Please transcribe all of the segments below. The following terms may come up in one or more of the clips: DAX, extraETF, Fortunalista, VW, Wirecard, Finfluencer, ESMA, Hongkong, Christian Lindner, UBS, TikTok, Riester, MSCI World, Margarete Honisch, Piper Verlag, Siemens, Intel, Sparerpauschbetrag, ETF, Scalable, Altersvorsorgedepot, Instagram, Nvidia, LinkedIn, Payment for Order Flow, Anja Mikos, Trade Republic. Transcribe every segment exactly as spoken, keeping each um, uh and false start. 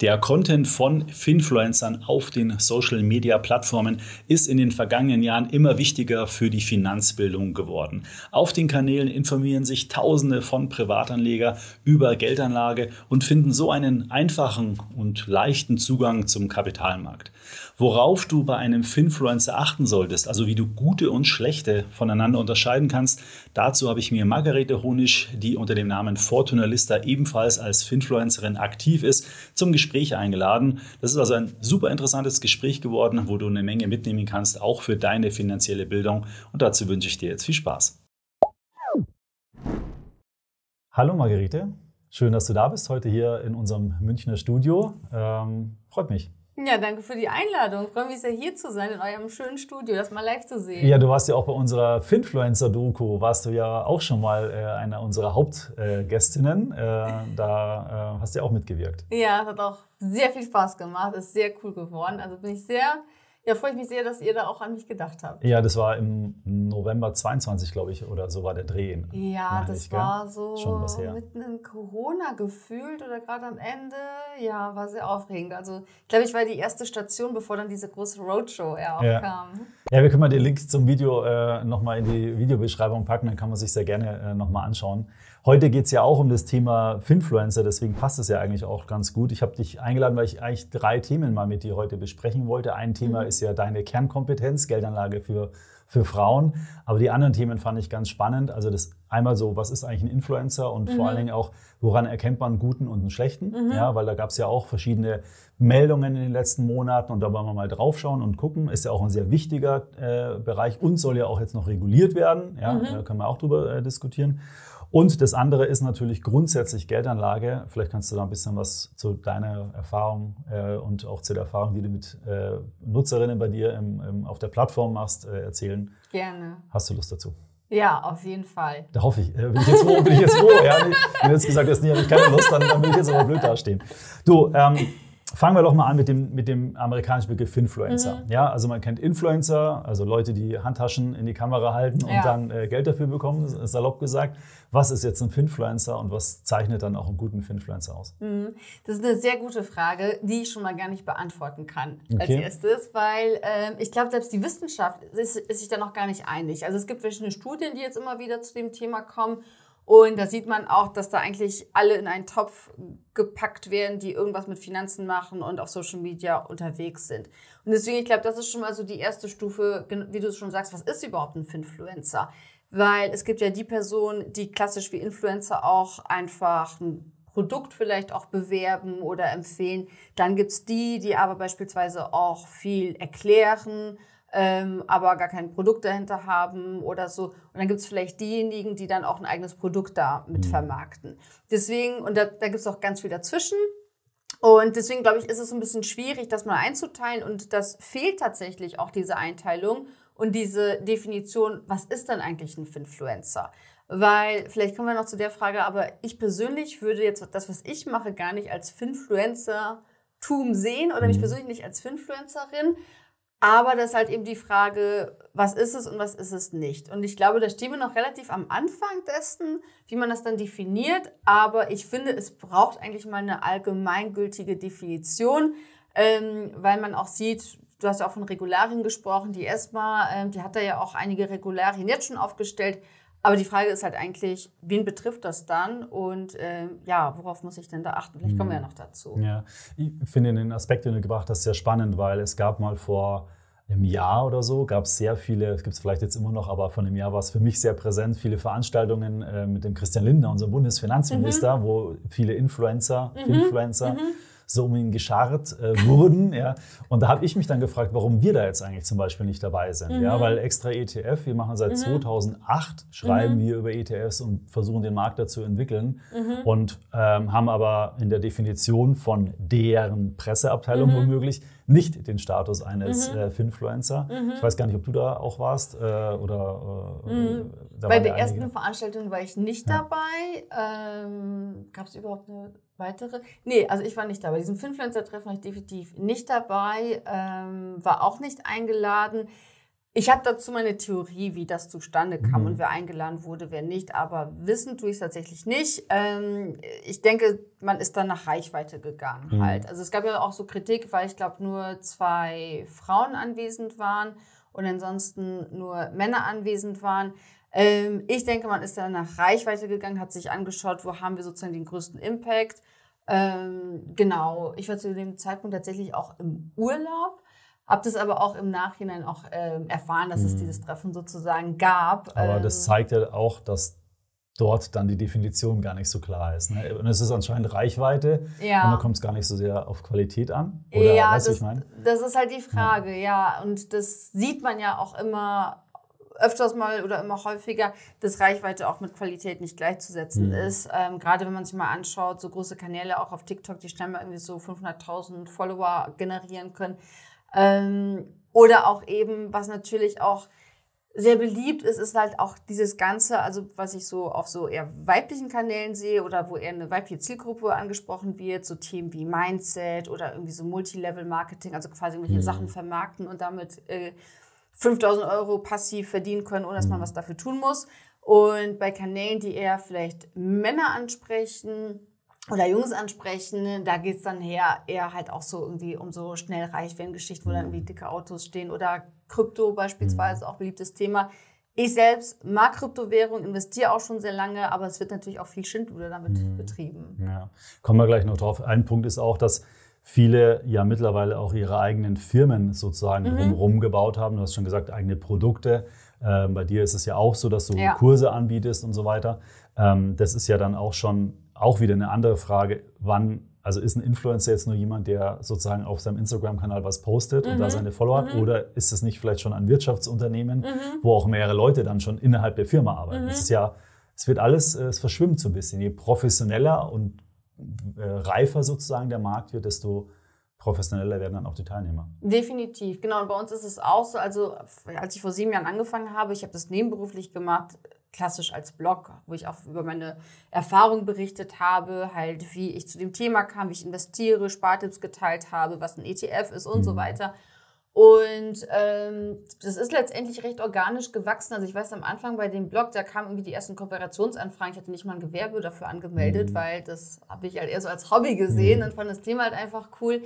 Der Content von Finfluencern auf den Social-Media-Plattformen ist in den vergangenen Jahren immer wichtiger für die Finanzbildung geworden. Auf den Kanälen informieren sich Tausende von Privatanleger über Geldanlage und finden so einen einfachen und leichten Zugang zum Kapitalmarkt. Worauf du bei einem Finfluencer achten solltest, also wie du gute und schlechte voneinander unterscheiden kannst, dazu habe ich mir Margarete Honisch, die unter dem Namen Fortunalista ebenfalls als Finfluencerin aktiv ist, zum Gespräch eingeladen. Das ist also ein super interessantes Gespräch geworden, wo du eine Menge mitnehmen kannst, auch für deine finanzielle Bildung. Und dazu wünsche ich dir jetzt viel Spaß. Hallo Margarete, schön, dass du da bist, heute hier in unserem Münchner Studio. Ähm, freut mich. Ja, danke für die Einladung. Ich freue mich sehr, hier zu sein, in eurem schönen Studio, das mal live zu sehen. Ja, du warst ja auch bei unserer Finfluencer-Doku, warst du ja auch schon mal äh, eine unserer Hauptgästinnen. Äh, äh, da äh, hast du ja auch mitgewirkt. Ja, das hat auch sehr viel Spaß gemacht, ist sehr cool geworden. Also bin ich sehr, ja, freue ich mich sehr, dass ihr da auch an mich gedacht habt. Ja, das war im November zweiundzwanzig, glaube ich, oder so war der Dreh. Ja, das ich, war so schon was her. Mitten in Corona gefühlt oder gerade am Ende. Ja, war sehr aufregend. Also ich glaube, ich war die erste Station, bevor dann diese große Roadshow ja auch ja. kam. Ja, wir können mal den Link zum Video äh, nochmal in die Videobeschreibung packen, dann kann man sich sehr gerne äh, nochmal anschauen. Heute geht es ja auch um das Thema Finfluencer, deswegen passt es ja eigentlich auch ganz gut. Ich habe dich eingeladen, weil ich eigentlich drei Themen mal mit dir heute besprechen wollte. Ein Thema mhm. ist ja deine Kernkompetenz, Geldanlage für, für Frauen. Aber die anderen Themen fand ich ganz spannend. Also das einmal so, was ist eigentlich ein Influencer und mhm. vor allen Dingen auch, woran erkennt man einen guten und einen schlechten? Mhm. Ja, weil da gab es ja auch verschiedene Meldungen in den letzten Monaten und da wollen wir mal draufschauen und gucken. Ist ja auch ein sehr wichtiger äh, Bereich und soll ja auch jetzt noch reguliert werden. Ja, mhm. da können wir auch drüber äh, diskutieren. Und das andere ist natürlich grundsätzlich Geldanlage. Vielleicht kannst du da ein bisschen was zu deiner Erfahrung äh, und auch zu der Erfahrung, die du mit äh, Nutzerinnen bei dir im, im, auf der Plattform machst, äh, erzählen. Gerne. Hast du Lust dazu? Ja, auf jeden Fall. Da hoffe ich. Äh, bin ich jetzt wo? Bin ich jetzt wo? Ja, wenn du jetzt gesagt hast, nee, habe ich keine Lust, dann, dann will ich jetzt aber blöd dastehen. Du, ähm, fangen wir doch mal an mit dem, mit dem amerikanischen Begriff Finfluencer. Mhm. Ja, also man kennt Influencer, also Leute, die Handtaschen in die Kamera halten und ja. dann äh, Geld dafür bekommen, salopp gesagt. Was ist jetzt ein Finfluencer und was zeichnet dann auch einen guten Finfluencer aus? Mhm. Das ist eine sehr gute Frage, die ich schon mal gar nicht beantworten kann okay. als erstes, weil äh, ich glaube, selbst die Wissenschaft ist, ist sich da noch gar nicht einig. Also es gibt verschiedene Studien, die jetzt immer wieder zu dem Thema kommen. Und da sieht man auch, dass da eigentlich alle in einen Topf gepackt werden, die irgendwas mit Finanzen machen und auf Social Media unterwegs sind. Und deswegen, ich glaube, das ist schon mal so die erste Stufe, wie du schon sagst, was ist überhaupt ein Finfluencer? Weil es gibt ja die Personen, die klassisch wie Influencer auch einfach ein Produkt vielleicht auch bewerben oder empfehlen. Dann gibt es die, die aber beispielsweise auch viel erklären, Ähm, aber gar kein Produkt dahinter haben oder so. Und dann gibt es vielleicht diejenigen, die dann auch ein eigenes Produkt da mit vermarkten. Deswegen, und da, da gibt es auch ganz viel dazwischen. Und deswegen, glaube ich, ist es ein bisschen schwierig, das mal einzuteilen. Und das fehlt tatsächlich auch, diese Einteilung und diese Definition, was ist dann eigentlich ein Finfluencer? Weil, vielleicht kommen wir noch zu der Frage, aber ich persönlich würde jetzt das, was ich mache, gar nicht als Finfluencer-Tum sehen oder mich persönlich nicht als Finfluencerin. Aber das ist halt eben die Frage, was ist es und was ist es nicht? Und ich glaube, da stehen wir noch relativ am Anfang dessen, wie man das dann definiert. Aber ich finde, es braucht eigentlich mal eine allgemeingültige Definition, ähm, weil man auch sieht, du hast ja auch von Regularien gesprochen, die E S M A, ähm, die hat da ja auch einige Regularien jetzt schon aufgestellt. Aber die Frage ist halt eigentlich, wen betrifft das dann und äh, ja, worauf muss ich denn da achten? Vielleicht kommen wir ja noch dazu. Ja, ich finde den Aspekt, den du gebracht hast, sehr spannend, weil es gab mal vor einem Jahr oder so, gab es sehr viele, gibt es vielleicht jetzt immer noch, aber vor einem Jahr war es für mich sehr präsent, viele Veranstaltungen äh, mit dem Christian Lindner, unserem Bundesfinanzminister, mhm. wo viele Influencer, mhm. Influencer, mhm. so um ihn gescharrt äh, wurden. Ja. Und da habe ich mich dann gefragt, warum wir da jetzt eigentlich zum Beispiel nicht dabei sind. Mhm. Ja, weil extraETF, wir machen seit mhm. zweitausendacht, schreiben mhm. wir über E T Fs und versuchen den Markt dazu entwickeln mhm. und ähm, haben aber in der Definition von deren Presseabteilung mhm. womöglich nicht den Status eines mhm. äh, Finfluencer. Mhm. Ich weiß gar nicht, ob du da auch warst äh, oder... Äh, mhm. da bei der ersten einige. Veranstaltung war ich nicht ja. dabei. Ähm, Gab es überhaupt eine... Weitere? Nee, also ich war nicht dabei. Diesem Finfluencer-Treffen war ich definitiv nicht dabei, ähm, war auch nicht eingeladen. Ich habe dazu meine Theorie, wie das zustande kam mhm. und wer eingeladen wurde, wer nicht. Aber wissen tue ich es tatsächlich nicht. Ähm, ich denke, man ist dann nach Reichweite gegangen mhm. halt. Also es gab ja auch so Kritik, weil ich glaube, nur zwei Frauen anwesend waren und ansonsten nur Männer anwesend waren. Ähm, ich denke, man ist dann nach Reichweite gegangen, hat sich angeschaut, wo haben wir sozusagen den größten Impact. Ähm, genau, ich war zu dem Zeitpunkt tatsächlich auch im Urlaub. Habe das aber auch im Nachhinein auch ähm, erfahren, dass mhm. es dieses Treffen sozusagen gab. Aber ähm, das zeigt ja auch, dass dort dann die Definition gar nicht so klar ist. Ne? Und es ist anscheinend Reichweite ja. und da kommt es gar nicht so sehr auf Qualität an. Oder ja, weißt du, was ich meine? Das ist halt die Frage, ja. ja. Und das sieht man ja auch immer öfters mal oder immer häufiger, dass Reichweite auch mit Qualität nicht gleichzusetzen mhm. ist. Ähm, gerade wenn man sich mal anschaut, so große Kanäle auch auf TikTok, die schnell mal irgendwie so fünfhunderttausend Follower generieren können. Ähm, oder auch eben, was natürlich auch sehr beliebt ist, ist halt auch dieses Ganze, also was ich so auf so eher weiblichen Kanälen sehe oder wo eher eine weibliche Zielgruppe angesprochen wird, so Themen wie Mindset oder irgendwie so Multilevel-Marketing, also quasi irgendwelche mhm. Sachen vermarkten und damit äh, fünftausend Euro passiv verdienen können, ohne dass man was dafür tun muss. Und bei Kanälen, die eher vielleicht Männer ansprechen, oder Jungs ansprechen, da geht es dann her, eher halt auch so irgendwie um so schnell reich werden Geschichten, wo dann irgendwie dicke Autos stehen oder Krypto beispielsweise, auch beliebtes Thema. Ich selbst mag Kryptowährung, investiere auch schon sehr lange, aber es wird natürlich auch viel Schindluder damit betrieben. Ja. Kommen wir gleich noch drauf. Ein Punkt ist auch, dass viele ja mittlerweile auch ihre eigenen Firmen sozusagen mhm. drumherum gebaut haben. Du hast schon gesagt, eigene Produkte. Ähm, bei dir ist es ja auch so, dass du ja. Kurse anbietest und so weiter. Ähm, das ist ja dann auch schon auch wieder eine andere Frage, wann, also ist ein Influencer jetzt nur jemand, der sozusagen auf seinem Instagram-Kanal was postet mhm. und da seine Follower hat, mhm. oder ist es nicht vielleicht schon ein Wirtschaftsunternehmen, mhm. wo auch mehrere Leute dann schon innerhalb der Firma arbeiten? Mhm. Das ist ja, es wird alles, es verschwimmt so ein bisschen. Je professioneller und äh, reifer sozusagen der Markt wird, desto professioneller werden dann auch die Teilnehmer. Definitiv, genau. Und bei uns ist es auch so, also als ich vor sieben Jahren angefangen habe, ich habe das nebenberuflich gemacht, klassisch als Blog, wo ich auch über meine Erfahrung berichtet habe, halt wie ich zu dem Thema kam, wie ich investiere, Spartipps geteilt habe, was ein E T F ist und mhm. so weiter. Und ähm, das ist letztendlich recht organisch gewachsen. Also ich weiß, am Anfang bei dem Blog, da kamen irgendwie die ersten Kooperationsanfragen. Ich hatte nicht mal ein Gewerbe dafür angemeldet, mhm. weil das habe ich halt eher so als Hobby gesehen mhm. und fand das Thema halt einfach cool.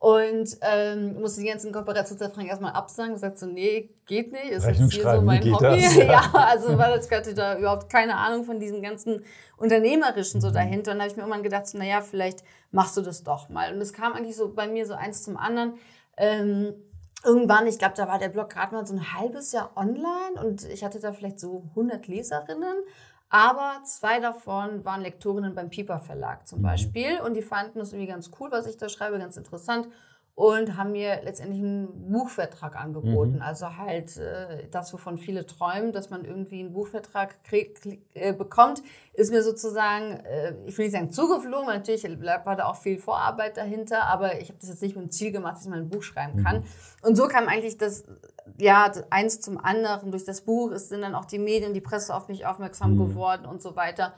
Und ähm, musste die ganzen Kooperationsverträge erstmal absagen. Ich sagte so, nee, geht nicht. Ist jetzt hier so mein Hobby. Ja. ja, also weil ich hatte da überhaupt keine Ahnung von diesen ganzen Unternehmerischen so dahinter. Und da habe ich mir irgendwann gedacht, so, naja, vielleicht machst du das doch mal. Und es kam eigentlich so bei mir so eins zum anderen. Ähm, irgendwann, ich glaube, da war der Blog gerade mal so ein halbes Jahr online. Und ich hatte da vielleicht so hundert Leserinnen. Aber zwei davon waren Lektorinnen beim Piper Verlag zum Beispiel und die fanden das irgendwie ganz cool, was ich da schreibe, ganz interessant und haben mir letztendlich einen Buchvertrag angeboten. Mhm. Also halt äh, das, wovon viele träumen, dass man irgendwie einen Buchvertrag krieg, äh, bekommt, ist mir sozusagen, äh, ich will nicht sagen zugeflogen, weil natürlich war da auch viel Vorarbeit dahinter, aber ich habe das jetzt nicht mit dem Ziel gemacht, dass man ein Buch schreiben kann. Mhm. Und so kam eigentlich das... Ja, eins zum anderen. Durch das Buch sind dann auch die Medien, die Presse auf mich aufmerksam mhm. geworden und so weiter.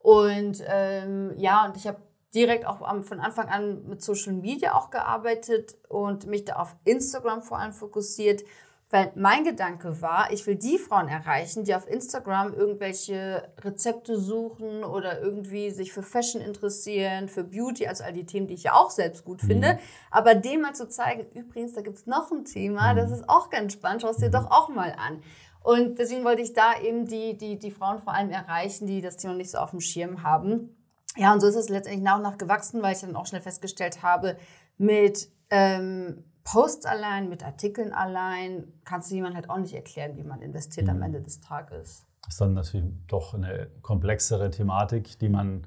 Und ähm, ja, und ich habe direkt auch am, von Anfang an mit Social Media auch gearbeitet und mich da auf Instagram vor allem fokussiert, weil mein Gedanke war, ich will die Frauen erreichen, die auf Instagram irgendwelche Rezepte suchen oder irgendwie sich für Fashion interessieren, für Beauty, also all die Themen, die ich ja auch selbst gut finde. Mhm. Aber dem mal zu zeigen, übrigens, da gibt es noch ein Thema, das ist auch ganz spannend, schau es dir doch auch mal an. Und deswegen wollte ich da eben die, die, die Frauen vor allem erreichen, die das Thema nicht so auf dem Schirm haben. Ja, und so ist es letztendlich nach und nach gewachsen, weil ich dann auch schnell festgestellt habe, mit... Ähm, Posts allein, mit Artikeln allein, kannst du jemandem halt auch nicht erklären, wie man investiert mhm. am Ende des Tages. Das ist dann natürlich doch eine komplexere Thematik, die man,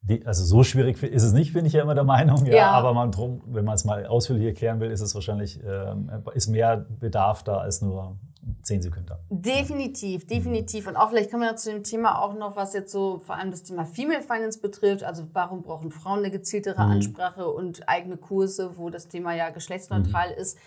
die, also so schwierig ist es nicht, bin ich ja immer der Meinung, ja, ja. aber man drum, wenn man es mal ausführlich erklären will, ist es wahrscheinlich, ähm, ist mehr Bedarf da als nur zehn Sekunden. Definitiv, definitiv. Und auch vielleicht kommen wir zu dem Thema auch noch, was jetzt so vor allem das Thema Female Finance betrifft. Also warum brauchen Frauen eine gezieltere mhm. Ansprache und eigene Kurse, wo das Thema ja geschlechtsneutral mhm. ist.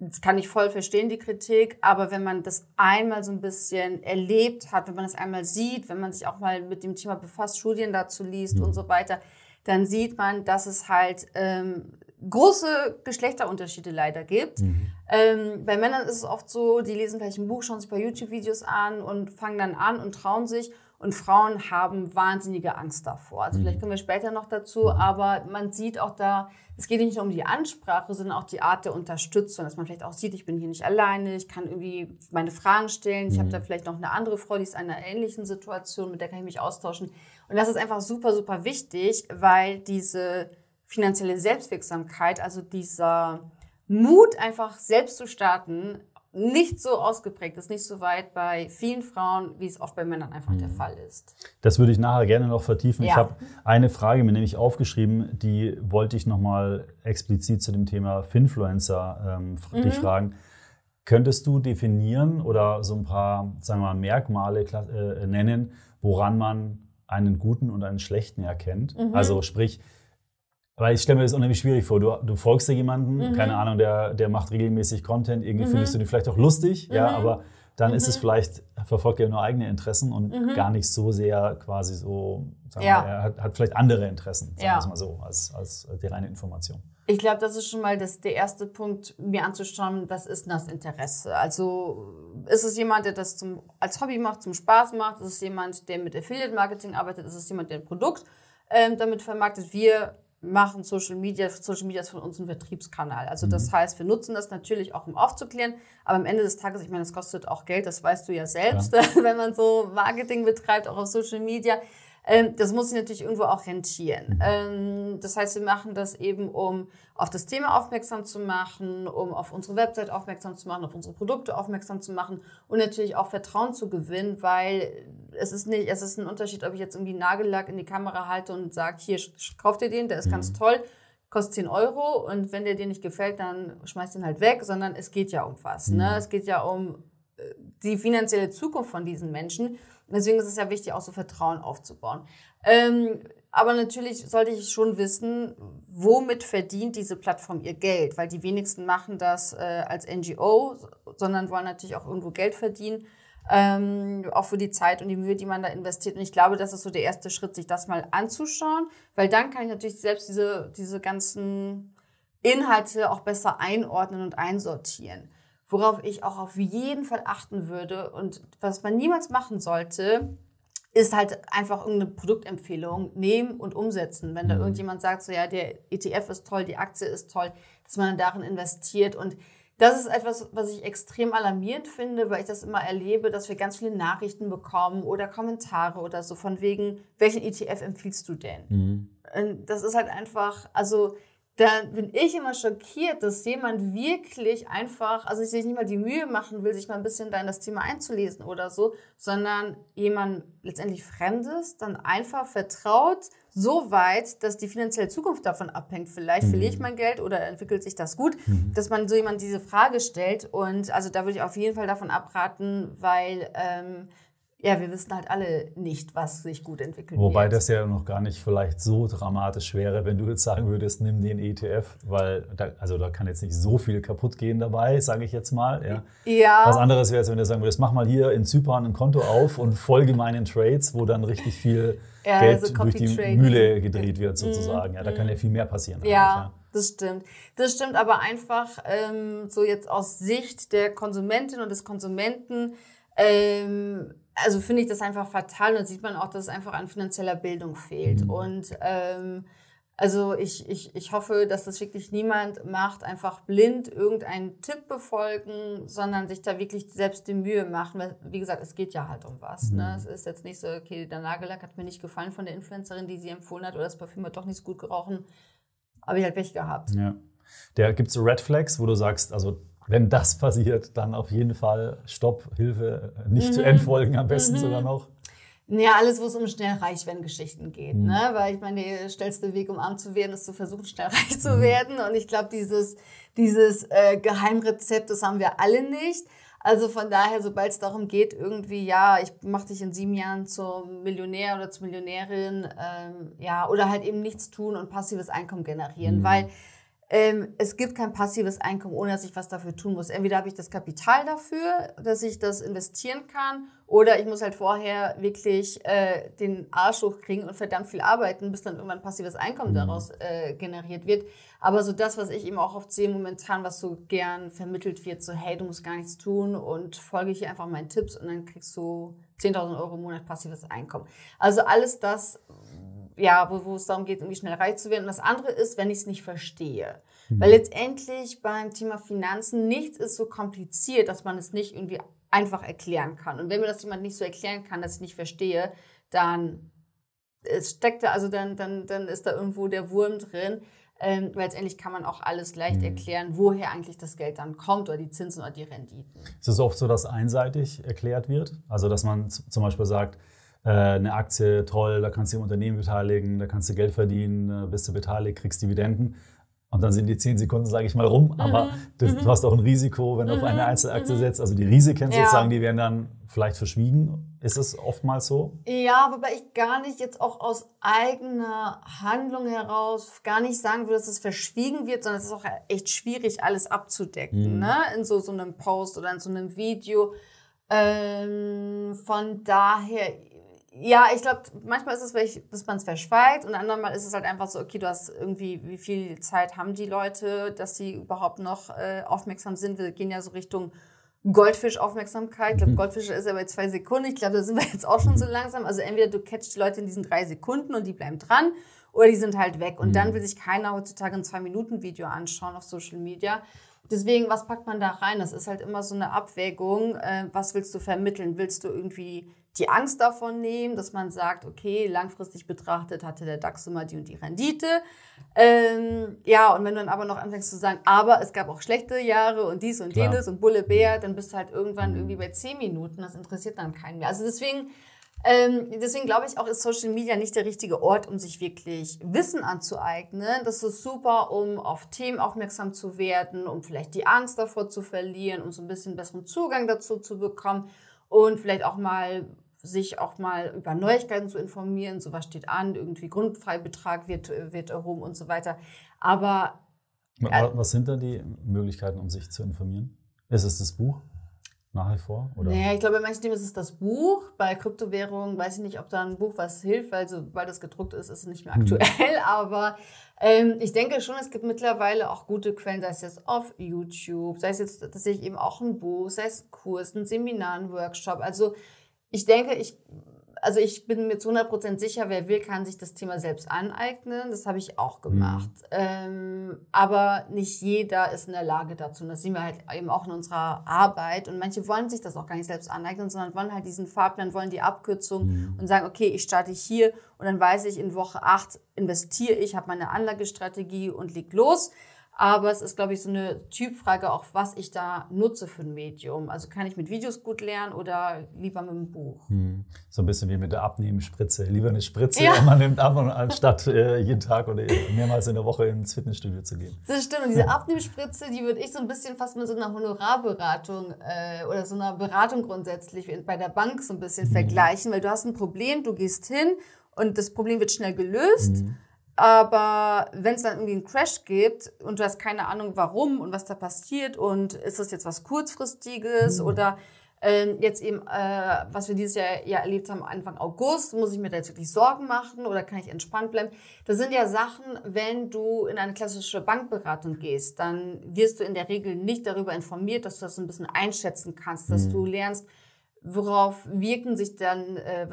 Das kann ich voll verstehen, die Kritik. Aber wenn man das einmal so ein bisschen erlebt hat, wenn man das einmal sieht, wenn man sich auch mal mit dem Thema befasst, Studien dazu liest mhm. und so weiter, dann sieht man, dass es halt ähm, große Geschlechterunterschiede leider gibt. Mhm. Ähm, bei Männern ist es oft so, die lesen vielleicht ein Buch, schauen sich ein paar YouTube-Videos an und fangen dann an und trauen sich. Und Frauen haben wahnsinnige Angst davor. Also vielleicht kommen wir später noch dazu, aber man sieht auch da, es geht nicht nur um die Ansprache, sondern auch die Art der Unterstützung, dass man vielleicht auch sieht, ich bin hier nicht alleine, ich kann irgendwie meine Fragen stellen, ich habe da vielleicht noch eine andere Frau, die ist in einer ähnlichen Situation, mit der kann ich mich austauschen. Und das ist einfach super, super wichtig, weil diese finanzielle Selbstwirksamkeit, also dieser Mut, einfach selbst zu starten, nicht so ausgeprägt ist, nicht so weit bei vielen Frauen, wie es oft bei Männern einfach mhm. der Fall ist. Das würde ich nachher gerne noch vertiefen. Ja. Ich habe eine Frage mir nämlich aufgeschrieben, die wollte ich nochmal explizit zu dem Thema Finfluencer ähm, mhm. dich fragen. Könntest du definieren oder so ein paar, sagen wir mal, Merkmale äh, nennen, woran man einen guten und einen schlechten erkennt? Mhm. Also sprich, weil ich stelle mir das unheimlich schwierig vor. Du, du folgst ja jemanden, mhm. keine Ahnung, der, der macht regelmäßig Content, irgendwie mhm. findest du den vielleicht auch lustig, mhm. ja, aber dann mhm. ist es vielleicht, verfolgt er nur eigene Interessen und mhm. gar nicht so sehr quasi so, sagen ja. wir, er hat, hat vielleicht andere Interessen, sagen wir ja. es mal so, als, als die reine Information. Ich glaube, das ist schon mal das, der erste Punkt, mir anzuschauen, was ist denn das Interesse? Also ist es jemand, der das zum, als Hobby macht, zum Spaß macht? Ist es jemand, der mit Affiliate-Marketing arbeitet? Ist es jemand, der ein Produkt ähm, damit vermarktet? Wir machen Social Media, Social Media ist von uns ein Vertriebskanal. Also das heißt, wir nutzen das natürlich auch, um aufzuklären, aber am Ende des Tages, ich meine, das kostet auch Geld, das weißt du ja selbst, ja. wenn man so Marketing betreibt, auch auf Social Media. Das muss sich natürlich irgendwo auch rentieren. Das heißt, wir machen das eben, um auf das Thema aufmerksam zu machen, um auf unsere Website aufmerksam zu machen, auf unsere Produkte aufmerksam zu machen und natürlich auch Vertrauen zu gewinnen, weil es ist nicht, es ist ein Unterschied, ob ich jetzt irgendwie Nagellack in die Kamera halte und sage, hier, kauft ihr den, der ist ganz toll, kostet zehn Euro und wenn der dir nicht gefällt, dann schmeißt den halt weg, sondern es geht ja um was, ne? Es geht ja um die finanzielle Zukunft von diesen Menschen. Deswegen ist es ja wichtig, auch so Vertrauen aufzubauen. Ähm, aber natürlich sollte ich schon wissen, womit verdient diese Plattform ihr Geld? Weil die wenigsten machen das äh, als N G O, sondern wollen natürlich auch irgendwo Geld verdienen. Ähm, auch für die Zeit und die Mühe, die man da investiert. Und ich glaube, das ist so der erste Schritt, sich das mal anzuschauen. Weil dann kann ich natürlich selbst diese, diese ganzen Inhalte auch besser einordnen und einsortieren. Worauf ich auch auf jeden Fall achten würde und was man niemals machen sollte, ist halt einfach irgendeine Produktempfehlung nehmen und umsetzen. Wenn da irgendjemand sagt, so ja, der E T F ist toll, die Aktie ist toll, dass man darin investiert. Und das ist etwas, was ich extrem alarmierend finde, weil ich das immer erlebe, dass wir ganz viele Nachrichten bekommen oder Kommentare oder so von wegen, welchen E T F empfiehlst du denn? Mhm. Und das ist halt einfach, also da bin ich immer schockiert, dass jemand wirklich einfach, also sich nicht mal die Mühe machen will, sich mal ein bisschen da in das Thema einzulesen oder so, sondern jemand letztendlich Fremdes dann einfach vertraut, so weit, dass die finanzielle Zukunft davon abhängt. Vielleicht verliere ich mein Geld oder entwickelt sich das gut, dass man so jemand diese Frage stellt. Und also da würde ich auf jeden Fall davon abraten, weil ähm, ja, wir wissen halt alle nicht, was sich gut entwickelt. Wobei das ja noch gar nicht vielleicht so dramatisch wäre, wenn du jetzt sagen würdest, nimm den E T F, weil da, also da kann jetzt nicht so viel kaputt gehen dabei, sage ich jetzt mal. Ja. Ja. Was anderes wäre es, wenn du sagen würdest, mach mal hier in Zypern ein Konto auf und folge meinen Trades, wo dann richtig viel ja, Geld also durch die Mühle gedreht wird sozusagen. Ja, da kann ja viel mehr passieren. Ja, ja. Das stimmt. Das stimmt aber einfach ähm, so jetzt aus Sicht der Konsumentin und des Konsumenten, ähm, also finde ich das einfach fatal und sieht man auch, dass es einfach an finanzieller Bildung fehlt. Und ähm, also ich, ich, ich hoffe, dass das wirklich niemand macht, einfach blind irgendeinen Tipp befolgen, sondern sich da wirklich selbst die Mühe machen. Weil, wie gesagt, es geht ja halt um was. Mhm. Ne? Es ist jetzt nicht so, okay, der Nagellack hat mir nicht gefallen von der Influencerin, die sie empfohlen hat, oder das Parfüm hat doch nicht so gut gerochen, aber ich halt Pech gehabt. Ja. Da gibt es Red Flags, wo du sagst, also wenn das passiert, dann auf jeden Fall Stopp, Hilfe, nicht mhm. zu entfolgen, am besten mhm. sogar noch. Naja, alles, wo es um schnell reich werden Geschichten geht. Mhm. Ne? Weil ich meine, der schnellste Weg, um arm zu werden, ist zu versuchen, schnell reich zu mhm. werden. Und ich glaube, dieses, dieses äh, Geheimrezept, das haben wir alle nicht. Also von daher, sobald es darum geht, irgendwie, ja, ich mache dich in sieben Jahren zum Millionär oder zur Millionärin, ähm, ja, oder halt eben nichts tun und passives Einkommen generieren. Mhm. Weil Ähm, es gibt kein passives Einkommen, ohne dass ich was dafür tun muss. Entweder habe ich das Kapital dafür, dass ich das investieren kann, oder ich muss halt vorher wirklich äh, den Arsch hochkriegen und verdammt viel arbeiten, bis dann irgendwann passives Einkommen daraus äh, generiert wird. Aber so das, was ich eben auch oft sehe momentan, was so gern vermittelt wird, so hey, du musst gar nichts tun und folge hier einfach meinen Tipps und dann kriegst du zehntausend Euro im Monat passives Einkommen. Also alles das, ja, wo, wo es darum geht, irgendwie schnell reich zu werden. Und das andere ist, wenn ich es nicht verstehe. Mhm. Weil letztendlich beim Thema Finanzen nichts ist so kompliziert, dass man es nicht irgendwie einfach erklären kann. Und wenn mir das jemand nicht so erklären kann, dass ich nicht verstehe, dann es steckt da, also dann, dann, dann ist da irgendwo der Wurm drin. Ähm, weil letztendlich kann man auch alles leicht mhm. erklären, woher eigentlich das Geld dann kommt oder die Zinsen oder die Renditen. Ist es oft so, dass einseitig erklärt wird? Also, dass man zum Beispiel sagt, eine Aktie, toll, da kannst du im Unternehmen beteiligen, da kannst du Geld verdienen, bist du beteiligt, kriegst Dividenden. Und dann sind die zehn Sekunden, sage ich mal, rum. Aber mhm. das, mhm. du hast auch ein Risiko, wenn du mhm. auf eine Einzelaktie mhm. setzt. Also die Risiken ja. sozusagen, die werden dann vielleicht verschwiegen. Ist es oftmals so? Ja, wobei ich gar nicht jetzt auch aus eigener Handlung heraus gar nicht sagen würde, dass es verschwiegen wird, sondern es ist auch echt schwierig, alles abzudecken. Mhm. Ne? In so, so einem Post oder in so einem Video. Ähm, von daher... Ja, ich glaube, manchmal ist es, dass man es verschweigt und andermal ist es halt einfach so, okay, du hast irgendwie, wie viel Zeit haben die Leute, dass sie überhaupt noch äh, aufmerksam sind. Wir gehen ja so Richtung Goldfisch-Aufmerksamkeit. Ich glaube, Goldfische ist ja bei zwei Sekunden. Ich glaube, da sind wir jetzt auch schon so langsam. Also entweder du catchst die Leute in diesen drei Sekunden und die bleiben dran oder die sind halt weg. Und dann will sich keiner heutzutage ein Zwei-Minuten-Video anschauen auf Social Media. Deswegen, was packt man da rein? Das ist halt immer so eine Abwägung. Äh, was willst du vermitteln? Willst du irgendwie... die Angst davon nehmen, dass man sagt, okay, langfristig betrachtet hatte der DAX immer die und die Rendite. Ähm, ja, und wenn du dann aber noch anfängst zu sagen, aber es gab auch schlechte Jahre und dies und Klar. jenes und Bulle Bär, dann bist du halt irgendwann irgendwie bei zehn Minuten, das interessiert dann keinen mehr. Also deswegen, ähm, deswegen glaube ich auch, ist Social Media nicht der richtige Ort, um sich wirklich Wissen anzueignen. Das ist super, um auf Themen aufmerksam zu werden, um vielleicht die Angst davor zu verlieren, um so ein bisschen besseren Zugang dazu zu bekommen und vielleicht auch mal sich auch mal über Neuigkeiten zu informieren, so was steht an, irgendwie Grundfreibetrag wird, wird erhoben und so weiter. Aber... Was sind dann die Möglichkeiten, um sich zu informieren? Ist es das Buch nach wie vor? Oder? Naja, ich glaube, bei manchen Themen ist es das Buch. Bei Kryptowährungen weiß ich nicht, ob da ein Buch was hilft, weil sobald das gedruckt ist, ist es nicht mehr aktuell. Hm. Aber ähm, ich denke schon, es gibt mittlerweile auch gute Quellen, sei es jetzt auf YouTube, sei es jetzt tatsächlich eben auch ein Buch, sei es ein Kurs, ein Seminar, ein Workshop. Also ich denke, ich, also ich bin mir zu hundert Prozent sicher, wer will, kann sich das Thema selbst aneignen. Das habe ich auch gemacht. Mhm. Ähm, aber nicht jeder ist in der Lage dazu. Und das sehen wir halt eben auch in unserer Arbeit. Und manche wollen sich das auch gar nicht selbst aneignen, sondern wollen halt diesen Fahrplan, wollen die Abkürzung mhm. und sagen, okay, ich starte hier und dann weiß ich, in Woche acht investiere ich, habe meine Anlagestrategie und leg los. Aber es ist, glaube ich, so eine Typfrage auch, was ich da nutze für ein Medium. Also kann ich mit Videos gut lernen oder lieber mit einem Buch? Hm. So ein bisschen wie mit der Abnehmen-Spritze. Lieber eine Spritze, ja. man nimmt ab, anstatt äh, jeden Tag oder mehrmals in der Woche ins Fitnessstudio zu gehen. Das stimmt. Und diese Abnehmen-Spritze, die würde ich so ein bisschen fast mit so einer Honorarberatung äh, oder so einer Beratung grundsätzlich bei der Bank so ein bisschen hm. vergleichen. Weil du hast ein Problem, du gehst hin und das Problem wird schnell gelöst. Hm. Aber wenn es dann irgendwie einen Crash gibt und du hast keine Ahnung, warum und was da passiert und ist das jetzt was Kurzfristiges mhm. oder äh, jetzt eben, äh, was wir dieses Jahr ja erlebt haben, Anfang August, muss ich mir da jetzt wirklich Sorgen machen oder kann ich entspannt bleiben? Das sind ja Sachen, wenn du in eine klassische Bankberatung gehst, dann wirst du in der Regel nicht darüber informiert, dass du das ein bisschen einschätzen kannst, dass mhm. du lernst, worauf wirken sich dann äh,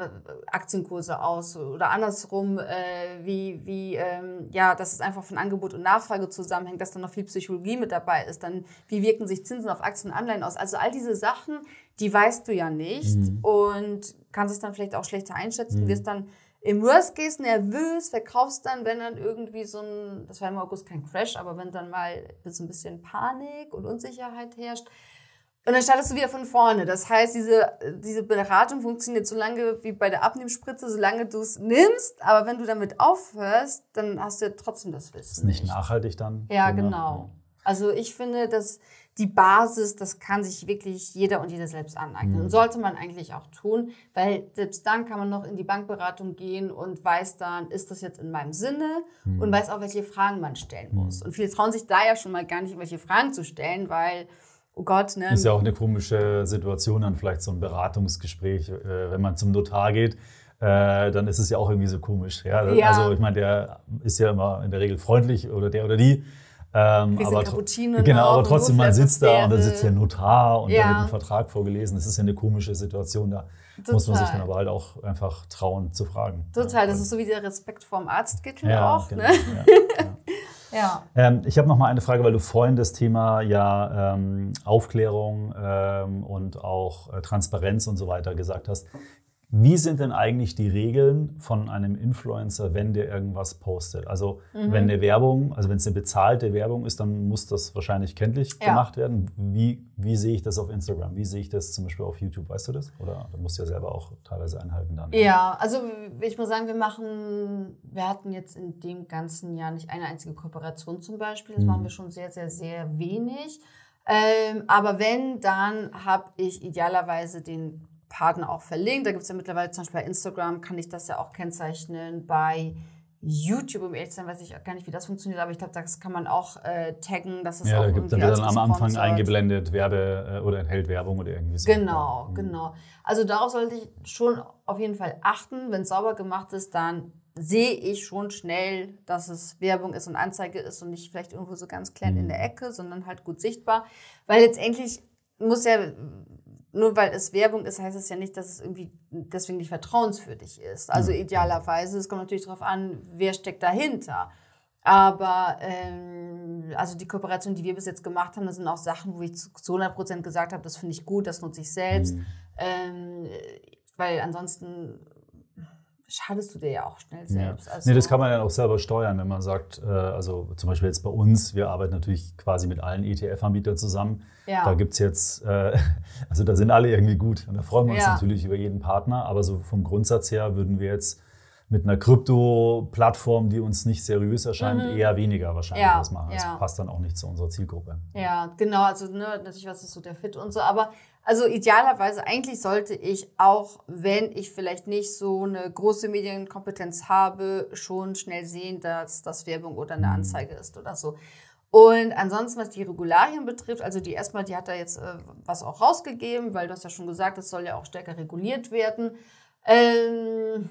Aktienkurse aus oder andersrum, äh, wie, wie ähm, ja, dass es einfach von Angebot und Nachfrage zusammenhängt, dass dann noch viel Psychologie mit dabei ist, dann wie wirken sich Zinsen auf Aktien und Anleihen aus. Also all diese Sachen, die weißt du ja nicht mhm. und kannst es dann vielleicht auch schlechter einschätzen, mhm. wirst dann im Worst Case nervös, verkaufst dann, wenn dann irgendwie so ein, das war im August kein Crash, aber wenn dann mal so ein bisschen Panik und Unsicherheit herrscht, und dann startest du wieder von vorne. Das heißt, diese, diese Beratung funktioniert so lange wie bei der Abnehmspritze, solange du es nimmst. Aber wenn du damit aufhörst, dann hast du ja trotzdem das Wissen. Ist nicht nachhaltig dann. Ja, genau. Also ich finde, dass die Basis, das kann sich wirklich jeder und jeder selbst aneignen. Mhm. Und sollte man eigentlich auch tun, weil selbst dann kann man noch in die Bankberatung gehen und weiß dann, ist das jetzt in meinem Sinne? Mhm. Und weiß auch, welche Fragen man stellen muss. Und viele trauen sich da ja schon mal gar nicht, welche Fragen zu stellen, weil... Oh Gott, ne? Ist ja auch eine komische Situation, dann vielleicht so ein Beratungsgespräch, äh, wenn man zum Notar geht, äh, dann ist es ja auch irgendwie so komisch. Ja? Ja. Also ich meine, der ist ja immer in der Regel freundlich oder der oder die. Ähm, aber, genau, aber trotzdem, man sitzt da und da sitzt der Notar und ja. da wird ein Vertrag vorgelesen. Das ist ja eine komische Situation, da Total. muss man sich dann aber halt auch einfach trauen zu fragen. Total, ja, das ist so wie der Respekt vorm Arztkittel ja, auch. Genau, ne? ja, ja. Ja. Ähm, ich habe noch mal eine Frage, weil du vorhin das Thema ja ähm, Aufklärung ähm, und auch äh, Transparenz und so weiter gesagt hast. Wie sind denn eigentlich die Regeln von einem Influencer, wenn der irgendwas postet? Also mhm. wenn eine Werbung, also wenn es eine bezahlte Werbung ist, dann muss das wahrscheinlich kenntlich ja. gemacht werden. Wie, wie sehe ich das auf Instagram? Wie sehe ich das zum Beispiel auf YouTube? Weißt du das? Oder du musst ja selber auch teilweise einhalten dann. Ja, also ich muss sagen, wir machen, wir hatten jetzt in dem ganzen Jahr nicht eine einzige Kooperation zum Beispiel. Das mhm. machen wir schon sehr, sehr, sehr wenig. Ähm, aber wenn, dann habe ich idealerweise den Partner auch verlinkt. Da gibt es ja mittlerweile zum Beispiel bei Instagram, kann ich das ja auch kennzeichnen. Bei YouTube, um ehrlich zu sein, weiß ich gar nicht, wie das funktioniert, aber ich glaube, das kann man auch äh, taggen. Dass es ja, auch da gibt dann, dann am Anfang eingeblendet Werbe oder enthält Werbung oder irgendwie so. Genau, mhm. genau. Also darauf sollte ich schon auf jeden Fall achten. Wenn es sauber gemacht ist, dann sehe ich schon schnell, dass es Werbung ist und Anzeige ist und nicht vielleicht irgendwo so ganz klein mhm. in der Ecke, sondern halt gut sichtbar. Weil letztendlich muss ja... Nur weil es Werbung ist, heißt es ja nicht, dass es irgendwie deswegen nicht vertrauenswürdig ist. Also idealerweise, es kommt natürlich darauf an, wer steckt dahinter. Aber ähm, also die Kooperation, die wir bis jetzt gemacht haben, das sind auch Sachen, wo ich zu hundert Prozent gesagt habe, das finde ich gut, das nutze ich selbst. Mhm. Ähm, weil ansonsten schadest du dir ja auch schnell selbst. Ja. Also nee, das kann man dann auch selber steuern, wenn man sagt, äh, also zum Beispiel jetzt bei uns, wir arbeiten natürlich quasi mit allen E T F-Anbietern zusammen. Ja. Da gibt's jetzt, äh, also da sind alle irgendwie gut und da freuen wir uns ja. natürlich über jeden Partner, aber so vom Grundsatz her würden wir jetzt mit einer Krypto-Plattform, die uns nicht seriös erscheint, mhm. eher weniger wahrscheinlich ja, das machen. Das ja. passt dann auch nicht zu unserer Zielgruppe. Ja, genau. Also ne, natürlich, was ist so der Fit und so. Aber also idealerweise eigentlich sollte ich auch, wenn ich vielleicht nicht so eine große Medienkompetenz habe, schon schnell sehen, dass das Werbung oder eine Anzeige ist oder so. Und ansonsten, was die Regularien betrifft, also die erstmal, die hat da jetzt äh, was auch rausgegeben, weil du hast ja schon gesagt, das soll ja auch stärker reguliert werden. Ähm...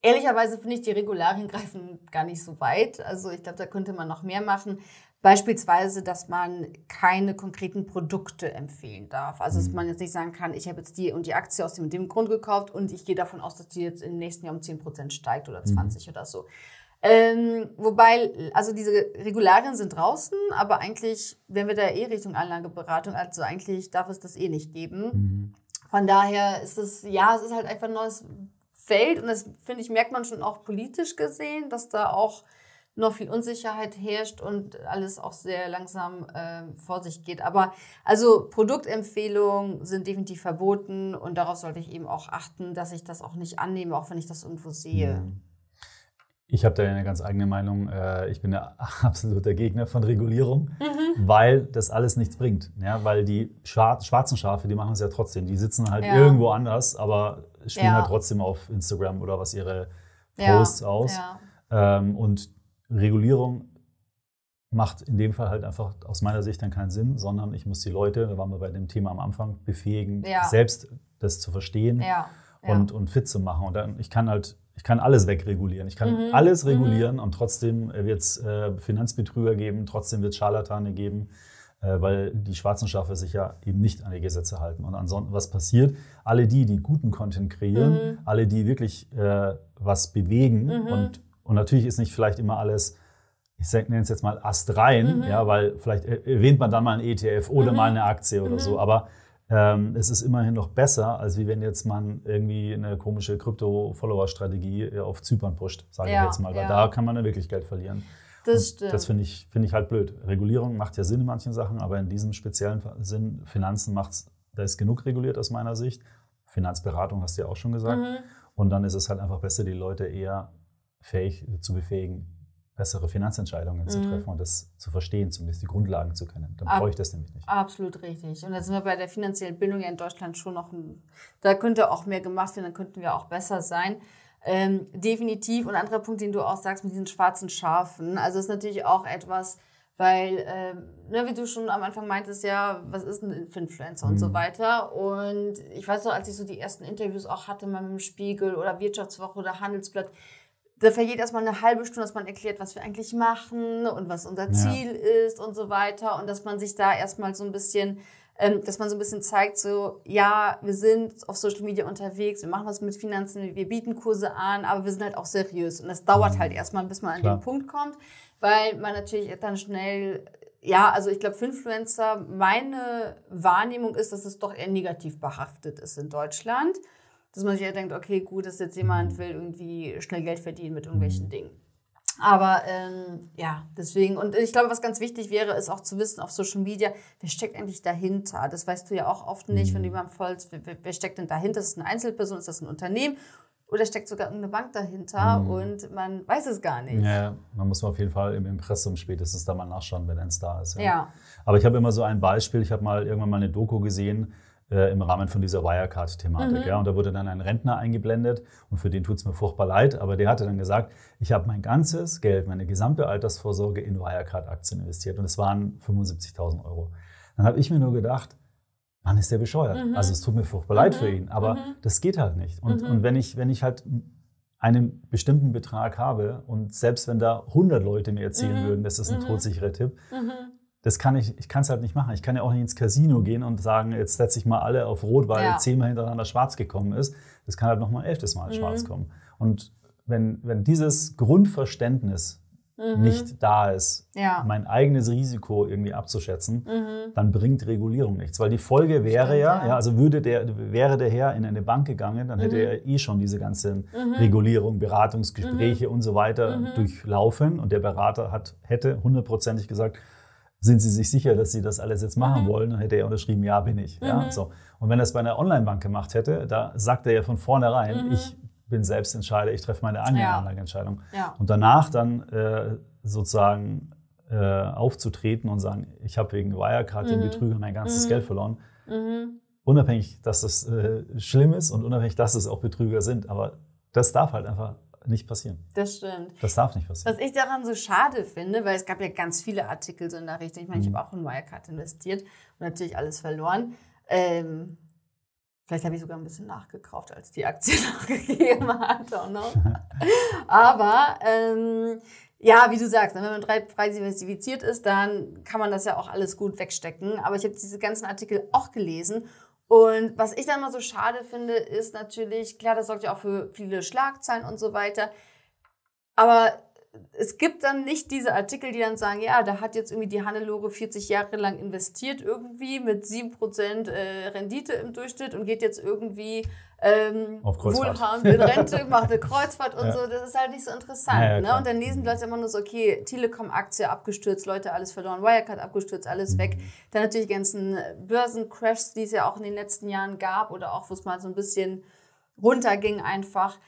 Ehrlicherweise finde ich, die Regularien greifen gar nicht so weit. Also ich glaube, da könnte man noch mehr machen. Beispielsweise, dass man keine konkreten Produkte empfehlen darf. Also dass man jetzt nicht sagen kann, ich habe jetzt die und die Aktie aus dem und dem Grund gekauft und ich gehe davon aus, dass die jetzt im nächsten Jahr um zehn Prozent steigt oder zwanzig mhm. oder so. Ähm, wobei, also diese Regularien sind draußen, aber eigentlich, wenn wir da eh Richtung Anlageberatung, also eigentlich darf es das eh nicht geben. Mhm. Von daher ist es, ja, es ist halt einfach ein neues Feld. Und das, finde ich, merkt man schon auch politisch gesehen, dass da auch noch viel Unsicherheit herrscht und alles auch sehr langsam äh, vor sich geht. Aber also Produktempfehlungen sind definitiv verboten und darauf sollte ich eben auch achten, dass ich das auch nicht annehme, auch wenn ich das irgendwo sehe. Ich habe da eine ganz eigene Meinung. Ich bin ja absoluter Gegner von Regulierung, mhm. weil das alles nichts bringt. Ja, weil die schwarzen Schafe, die machen es ja trotzdem. Die sitzen halt ja. irgendwo anders, aber spielen ja. halt trotzdem auf Instagram oder was ihre Posts ja. aus. Ja. Ähm, und Regulierung macht in dem Fall halt einfach aus meiner Sicht dann keinen Sinn, sondern ich muss die Leute, da waren wir bei dem Thema am Anfang, befähigen, ja. selbst das zu verstehen ja. Ja. Und, und fit zu machen. Und dann, ich kann halt Ich kann alles wegregulieren. Ich kann mhm. alles regulieren mhm. und trotzdem wird es äh, Finanzbetrüger geben, trotzdem wird es Scharlatane geben, äh, weil die schwarzen Schafe sich ja eben nicht an die Gesetze halten. Und ansonsten, was passiert? Alle die, die guten Content kreieren, mhm. alle die wirklich äh, was bewegen mhm. und, und natürlich ist nicht vielleicht immer alles, ich nenne es jetzt mal Ast rein, mhm. ja, weil vielleicht erwähnt man dann mal ein E T F oder mhm. mal eine Aktie oder mhm. so, aber Ähm, es ist immerhin noch besser, als wie wenn jetzt man irgendwie eine komische Krypto-Follower-Strategie auf Zypern pusht, sage ja, ich jetzt mal, weil ja. da kann man ja wirklich Geld verlieren. Das und stimmt. Das finde ich, find ich halt blöd. Regulierung macht ja Sinn in manchen Sachen, aber in diesem speziellen Sinn, Finanzen macht's, da ist genug reguliert aus meiner Sicht. Finanzberatung hast du ja auch schon gesagt. Mhm. Und dann ist es halt einfach besser, die Leute eher fähig zu befähigen, bessere Finanzentscheidungen mhm. zu treffen und das zu verstehen, zumindest die Grundlagen zu kennen. Dann Ab- brauche ich das nämlich nicht. Absolut richtig. Und da sind wir bei der finanziellen Bildung ja in Deutschland schon noch, ein, da könnte auch mehr gemacht werden, dann könnten wir auch besser sein. Ähm, definitiv. Und ein anderer Punkt, den du auch sagst, mit diesen schwarzen Schafen. Also ist natürlich auch etwas, weil, ähm, ne, wie du schon am Anfang meintest, ja, was ist ein Influencer mhm. und so weiter. Und ich weiß noch, als ich so die ersten Interviews auch hatte mal mit dem Spiegel oder Wirtschaftswoche oder Handelsblatt, da vergeht erstmal eine halbe Stunde, dass man erklärt, was wir eigentlich machen und was unser Ziel ja. ist und so weiter. Und dass man sich da erstmal so ein bisschen, ähm, dass man so ein bisschen zeigt, so, ja, wir sind auf Social Media unterwegs, wir machen was mit Finanzen, wir bieten Kurse an, aber wir sind halt auch seriös. Und das dauert mhm. halt erstmal, bis man Klar. an den Punkt kommt, weil man natürlich dann schnell, ja, also ich glaube, Finfluencer, meine Wahrnehmung ist, dass es doch eher negativ behaftet ist in Deutschland. Dass man sich ja denkt, okay, gut, dass jetzt jemand will irgendwie schnell Geld verdienen mit irgendwelchen Dingen. Aber ähm, ja, deswegen. Und ich glaube, was ganz wichtig wäre, ist auch zu wissen auf Social Media, wer steckt eigentlich dahinter? Das weißt du ja auch oft nicht, wenn du jemandem folgst, wer, wer steckt denn dahinter? Ist das eine Einzelperson? Ist das ein Unternehmen? Oder steckt sogar irgendeine Bank dahinter mhm. und man weiß es gar nicht. Ja, man muss auf jeden Fall im Impressum spätestens da mal nachschauen, wenn ein Star ist. Ja. Ja. Aber ich habe immer so ein Beispiel. Ich habe mal irgendwann mal eine Doku gesehen, im Rahmen von dieser Wirecard-Thematik. Mhm. Ja, und da wurde dann ein Rentner eingeblendet und für den tut es mir furchtbar leid, aber der hatte dann gesagt, ich habe mein ganzes Geld, meine gesamte Altersvorsorge in Wirecard-Aktien investiert und es waren fünfundsiebzigtausend Euro. Dann habe ich mir nur gedacht, Mann, ist der bescheuert. Mhm. Also es tut mir furchtbar mhm. leid für ihn, aber mhm. das geht halt nicht. Und, mhm. und wenn ich, wenn ich halt einen bestimmten Betrag habe und selbst wenn da hundert Leute mir erzählen mhm. würden, das ist ein mhm. todsicherer Tipp, mhm. Das kann ich, ich kann es halt nicht machen. Ich kann ja auch nicht ins Casino gehen und sagen, jetzt setze ich mal alle auf Rot, weil ja. zehnmal hintereinander schwarz gekommen ist. Das kann halt nochmal ein elftes Mal mhm. schwarz kommen. Und wenn, wenn dieses Grundverständnis mhm. nicht da ist, ja. mein eigenes Risiko irgendwie abzuschätzen, mhm. dann bringt Regulierung nichts. Weil die Folge wäre Stimmt, ja, ja, also würde der, wäre der Herr in eine Bank gegangen, dann mhm. hätte er eh schon diese ganzen mhm. Regulierungen, Beratungsgespräche mhm. und so weiter mhm. durchlaufen. Und der Berater hat, hätte hundertprozentig gesagt, sind Sie sich sicher, dass Sie das alles jetzt machen mhm. wollen? Dann hätte er unterschrieben, ja, bin ich. Mhm. Ja, so. Und wenn er es bei einer Online-Bank gemacht hätte, da sagt er ja von vornherein, mhm. ich bin Selbstentscheider, ich treffe meine eigene ja. Anlageentscheidung. Ja. Und danach dann äh, sozusagen äh, aufzutreten und sagen, ich habe wegen Wirecard mhm. den Betrüger mein ganzes mhm. Geld verloren. Mhm. Unabhängig, dass das äh, schlimm ist und unabhängig, dass es auch Betrüger sind. Aber das darf halt einfach nicht passieren. Das stimmt. Das darf nicht passieren. Was ich daran so schade finde, weil es gab ja ganz viele Artikel so in der Richtung. Ich meine, mhm. ich habe auch in Wirecard investiert und natürlich alles verloren. Ähm, vielleicht habe ich sogar ein bisschen nachgekauft, als die Aktie noch gegeben hat. Aber ähm, ja, wie du sagst, wenn man frei diversifiziert ist, dann kann man das ja auch alles gut wegstecken. Aber ich habe diese ganzen Artikel auch gelesen. Und was ich dann mal so schade finde, ist natürlich, klar, das sorgt ja auch für viele Schlagzeilen und so weiter, aber es gibt dann nicht diese Artikel, die dann sagen, ja, da hat jetzt irgendwie die Hannelore vierzig Jahre lang investiert irgendwie mit sieben Prozent äh, Rendite im Durchschnitt und geht jetzt irgendwie ähm, wohlhabend in Rente, macht eine Kreuzfahrt und ja. so. Das ist halt nicht so interessant. Ja, ja, ne? Und dann lesen Leute immer nur so, okay, Telekom-Aktie abgestürzt, Leute alles verloren, Wirecard abgestürzt, alles mhm. weg. Dann natürlich die ganzen Börsencrashs, die es ja auch in den letzten Jahren gab oder auch, wo es mal so ein bisschen runterging einfach.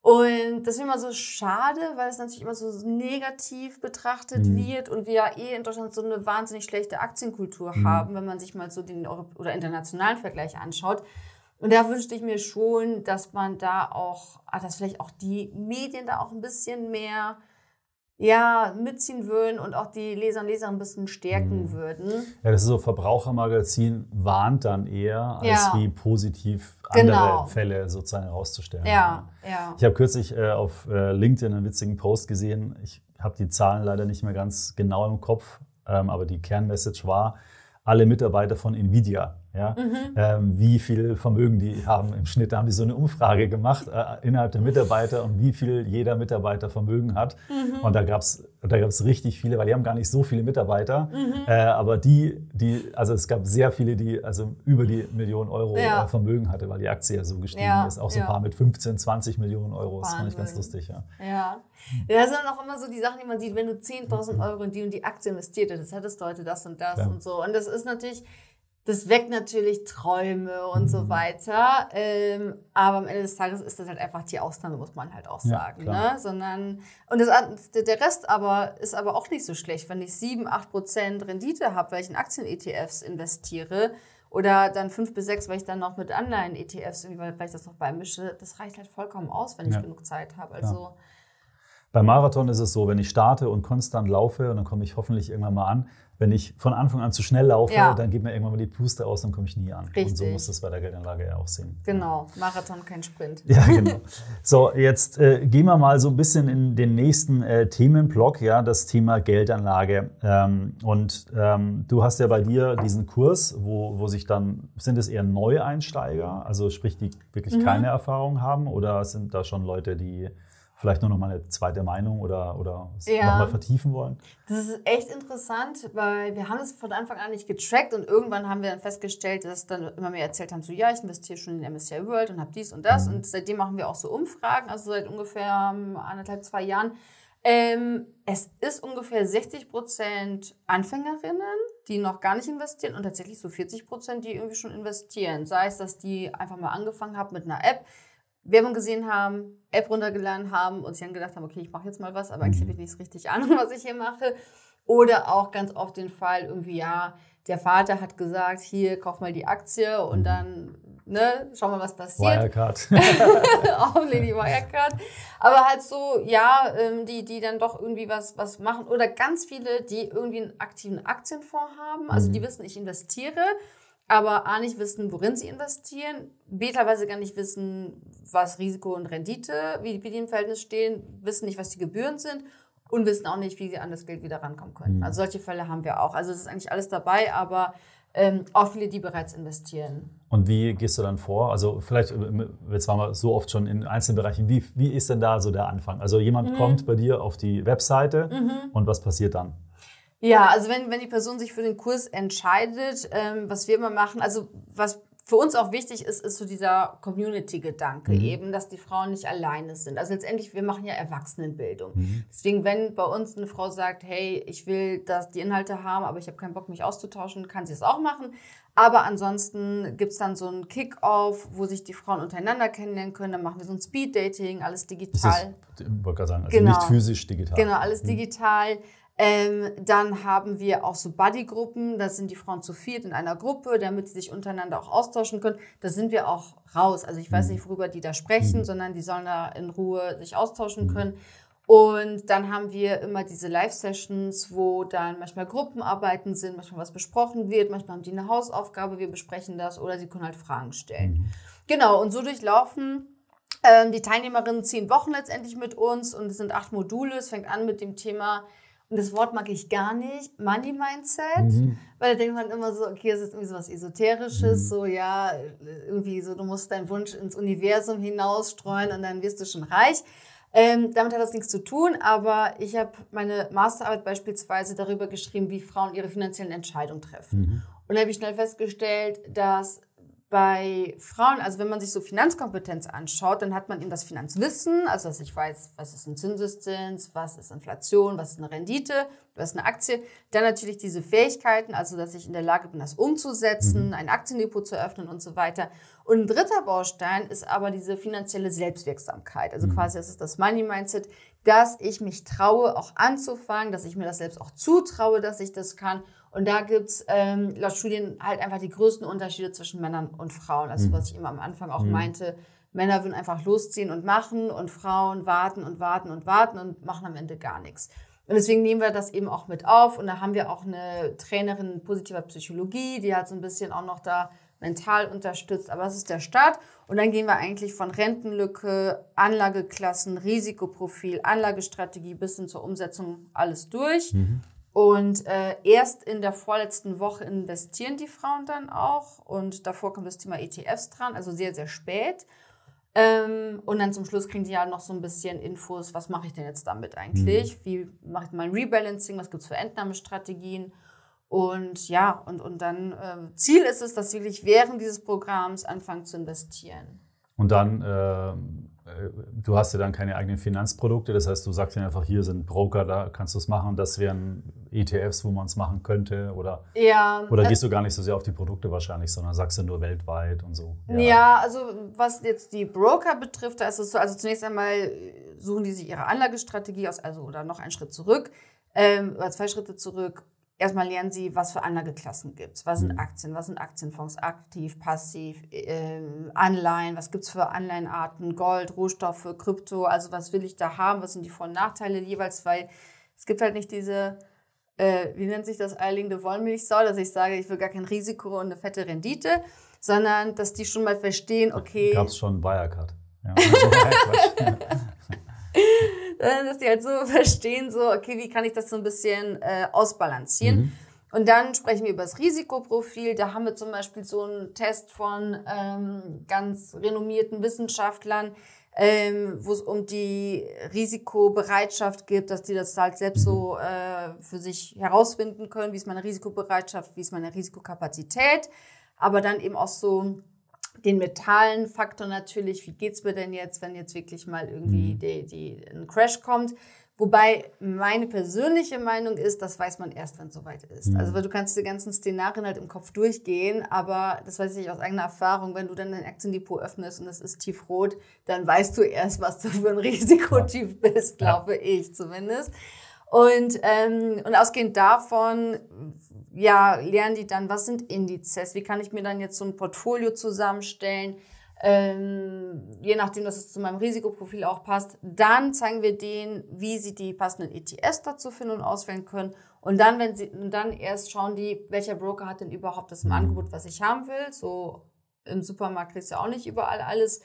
Und das ist immer so schade, weil es natürlich immer so negativ betrachtet mhm. wird und wir ja eh in Deutschland so eine wahnsinnig schlechte Aktienkultur mhm. haben, wenn man sich mal so den Europ- oder internationalen Vergleich anschaut. Und da wünschte ich mir schon, dass man da auch, dass vielleicht auch die Medien da auch ein bisschen mehr ja, mitziehen würden und auch die Leser und Leserinnen ein bisschen stärken mhm. würden. Ja, das ist so, Verbrauchermagazin warnt dann eher, als ja. wie positiv andere genau. Fälle sozusagen herauszustellen. Ja, ja. Ich habe kürzlich äh, auf äh, LinkedIn einen witzigen Post gesehen. Ich habe die Zahlen leider nicht mehr ganz genau im Kopf, ähm, aber die Kernmessage war, alle Mitarbeiter von Nvidia, ja, mhm. ähm, wie viel Vermögen die haben im Schnitt. Da haben die so eine Umfrage gemacht äh, innerhalb der Mitarbeiter und wie viel jeder Mitarbeiter Vermögen hat. Mhm. Und da gab es da gab's richtig viele, weil die haben gar nicht so viele Mitarbeiter. Mhm. Äh, aber die, die, also es gab sehr viele, die also über die Million Euro ja. äh, Vermögen hatte, weil die Aktie ja so gestiegen ja. ist. Auch so ja. ein paar mit fünfzehn, zwanzig Millionen Euro. Das fand ich ganz lustig. Ja. Ja. Ja, das sind auch immer so die Sachen, die man sieht, wenn du zehntausend Euro in die und die Aktie investiert hast, das hattest du heute das und das ja. und so. Und das ist natürlich Das weckt natürlich Träume und so weiter, ähm, aber am Ende des Tages ist das halt einfach die Ausnahme, muss man halt auch sagen. Ja, ne? Sondern, und das, der Rest aber ist aber auch nicht so schlecht, wenn ich sieben, acht Prozent Rendite habe, weil ich in Aktien-E T Fs investiere oder dann fünf bis sechs, weil ich dann noch mit Anleihen-E T Fs, weil ich das noch beimische, das reicht halt vollkommen aus, wenn ich ja. genug Zeit habe. Also ja. Beim Marathon ist es so, wenn ich starte und konstant laufe, und dann komme ich hoffentlich irgendwann mal an. Wenn ich von Anfang an zu schnell laufe, ja. dann geht mir irgendwann mal die Puste aus, dann komme ich nie an. Richtig. Und so muss das bei der Geldanlage ja auch sehen. Genau, Marathon, kein Sprint. Ja, genau. So, jetzt äh, gehen wir mal so ein bisschen in den nächsten äh, Themenblock, ja, das Thema Geldanlage. Ähm, und ähm, du hast ja bei dir diesen Kurs, wo, wo sich dann, sind es eher Neueinsteiger, also sprich, die wirklich mhm. keine Erfahrung haben, oder sind da schon Leute, die vielleicht nur noch mal eine zweite Meinung oder, oder ja. nochmal vertiefen wollen? Das ist echt interessant, weil wir haben es von Anfang an nicht getrackt und irgendwann haben wir dann festgestellt, dass dann immer mehr erzählt haben, so ja, ich investiere schon in M S C I World und habe dies und das mhm. und seitdem machen wir auch so Umfragen, also seit ungefähr anderthalb, zwei Jahren. Ähm, es ist ungefähr sechzig Prozent Anfängerinnen, die noch gar nicht investieren und tatsächlich so vierzig Prozent, die irgendwie schon investieren. Sei es, dass die einfach mal angefangen haben mit einer App, Werbung gesehen haben, App runtergeladen haben und sich dann gedacht haben, okay, ich mache jetzt mal was, aber eigentlich habe ich nichts richtig Ahnung, was ich hier mache. Oder auch ganz oft den Fall irgendwie, ja, der Vater hat gesagt, hier, kauf mal die Aktie und dann, ne, schau mal, was passiert. Wirecard. Auch Lady Wirecard. Aber halt so, ja, die, die dann doch irgendwie was, was machen. Oder ganz viele, die irgendwie einen aktiven Aktienfonds haben. Also die wissen, ich investiere, aber A, nicht wissen, worin sie investieren, B, teilweise gar nicht wissen, was Risiko und Rendite, wie die im Verhältnis stehen, wissen nicht, was die Gebühren sind und wissen auch nicht, wie sie an das Geld wieder rankommen können. Mhm. Also solche Fälle haben wir auch. Also es ist eigentlich alles dabei, aber ähm, auch viele, die bereits investieren. Und wie gehst du dann vor? Also vielleicht, jetzt waren wir so oft schon in einzelnen Bereichen, wie, wie ist denn da so der Anfang? Also jemand mhm. kommt bei dir auf die Webseite mhm. und was passiert dann? Ja, also wenn, wenn die Person sich für den Kurs entscheidet, ähm, was wir immer machen, also was für uns auch wichtig ist, ist so dieser Community-Gedanke mhm. eben, dass die Frauen nicht alleine sind. Also letztendlich, wir machen ja Erwachsenenbildung. Mhm. Deswegen, wenn bei uns eine Frau sagt, hey, ich will, dass die Inhalte haben, aber ich habe keinen Bock, mich auszutauschen, kann sie es auch machen. Aber ansonsten gibt's dann so einen Kick-Off, wo sich die Frauen untereinander kennenlernen können. Dann machen wir so ein Speed-Dating, alles digital. Das ist, ich wollte gerade sagen, also genau. nicht physisch, digital. Genau, alles digital. Mhm. Ähm, dann haben wir auch so Buddy-Gruppen, da sind die Frauen zu viert in einer Gruppe, damit sie sich untereinander auch austauschen können. Da sind wir auch raus. Also ich weiß nicht, worüber die da sprechen, mhm. sondern die sollen da in Ruhe sich austauschen mhm. können. Und dann haben wir immer diese Live-Sessions, wo dann manchmal Gruppenarbeiten sind, manchmal was besprochen wird, manchmal haben die eine Hausaufgabe, wir besprechen das oder sie können halt Fragen stellen. Mhm. Genau, und so durchlaufen ähm, die Teilnehmerinnen zehn Wochen letztendlich mit uns und es sind acht Module. Es fängt an mit dem Thema, und das Wort mag ich gar nicht, Money Mindset, mhm. weil da denkt man immer so, okay, das ist irgendwie so was Esoterisches, mhm. so ja, irgendwie so, du musst deinen Wunsch ins Universum hinausstreuen und dann wirst du schon reich. Ähm, damit hat das nichts zu tun, aber ich habe meine Masterarbeit beispielsweise darüber geschrieben, wie Frauen ihre finanziellen Entscheidungen treffen. Mhm. Und da habe ich schnell festgestellt, dass bei Frauen, also wenn man sich so Finanzkompetenz anschaut, dann hat man eben das Finanzwissen, also dass ich weiß, was ist ein Zinseszins, was ist Inflation, was ist eine Rendite, was ist eine Aktie. Dann natürlich diese Fähigkeiten, also dass ich in der Lage bin, das umzusetzen, mhm. ein Aktiendepot zu eröffnen und so weiter. Und ein dritter Baustein ist aber diese finanzielle Selbstwirksamkeit, also mhm. quasi das ist das Money Mindset, dass ich mich traue, auch anzufangen, dass ich mir das selbst auch zutraue, dass ich das kann. Und da gibt's ähm, laut Studien halt einfach die größten Unterschiede zwischen Männern und Frauen. Also mhm. was ich immer am Anfang auch mhm. meinte, Männer würden einfach losziehen und machen und Frauen warten und warten und warten und machen am Ende gar nichts. Und deswegen nehmen wir das eben auch mit auf. Und da haben wir auch eine Trainerin positiver Psychologie, die hat so ein bisschen auch noch da mental unterstützt. Aber das ist der Start. Und dann gehen wir eigentlich von Rentenlücke, Anlageklassen, Risikoprofil, Anlagestrategie bis hin zur Umsetzung alles durch. Mhm. Und äh, erst in der vorletzten Woche investieren die Frauen dann auch. Und davor kommt das Thema E T Fs dran, also sehr, sehr spät. Ähm, und dann zum Schluss kriegen die ja noch so ein bisschen Infos, was mache ich denn jetzt damit eigentlich? Mhm. Wie mache ich mein Rebalancing? Was gibt es für Entnahmestrategien? Und ja, und, und dann äh, Ziel ist es, dass sie wirklich während dieses Programms anfangen zu investieren. Und dann... Äh du hast ja dann keine eigenen Finanzprodukte, das heißt, du sagst ja einfach, hier sind Broker, da kannst du es machen, das wären E T Fs, wo man es machen könnte, oder, ja, oder gehst du gar nicht so sehr auf die Produkte wahrscheinlich, sondern sagst ja nur weltweit und so. Ja, ja, also was jetzt die Broker betrifft, da ist es so, also zunächst einmal suchen die sich ihre Anlagestrategie aus, also oder noch einen Schritt zurück, ähm, oder zwei Schritte zurück. Erstmal lernen sie, was für Anlageklassen gibt es. Was sind Aktien, was sind Aktienfonds, aktiv, passiv, äh, Anleihen, was gibt es für Anleihenarten, Gold, Rohstoffe, Krypto, also was will ich da haben, was sind die Vor- und Nachteile jeweils, weil es gibt halt nicht diese, äh, wie nennt sich das, eierlegende Wollmilchsau, dass ich sage, ich will gar kein Risiko und eine fette Rendite, sondern dass die schon mal verstehen, okay... Gab es schon Wirecard. Ja, dass die halt so verstehen, so, okay, wie kann ich das so ein bisschen äh, ausbalancieren? Mhm. Und dann sprechen wir über das Risikoprofil. Da haben wir zum Beispiel so einen Test von ähm, ganz renommierten Wissenschaftlern, ähm, wo es um die Risikobereitschaft geht, dass die das halt selbst so äh, für sich herausfinden können. Wie ist meine Risikobereitschaft, wie ist meine Risikokapazität? Aber dann eben auch so den mentalen Faktor natürlich, wie geht's mir denn jetzt, wenn jetzt wirklich mal irgendwie die, die, ein Crash kommt. Wobei meine persönliche Meinung ist, das weiß man erst, wenn es soweit ist. Mhm. Also weil du kannst die ganzen Szenarien halt im Kopf durchgehen, aber das weiß ich aus eigener Erfahrung, wenn du dann dein Aktiendepot öffnest und es ist tiefrot, dann weißt du erst, was du für ein Risikotyp bist, glaube ich zumindest. Und, ähm, und ausgehend davon, ja, lernen die dann, was sind Indizes? Wie kann ich mir dann jetzt so ein Portfolio zusammenstellen? Ähm, je nachdem, dass es zu meinem Risikoprofil auch passt. Dann zeigen wir denen, wie sie die passenden E T Fs dazu finden und auswählen können. Und dann, wenn sie, und dann erst schauen die, welcher Broker hat denn überhaupt das im Angebot, was ich haben will. So im Supermarkt kriegst du ja auch nicht überall alles.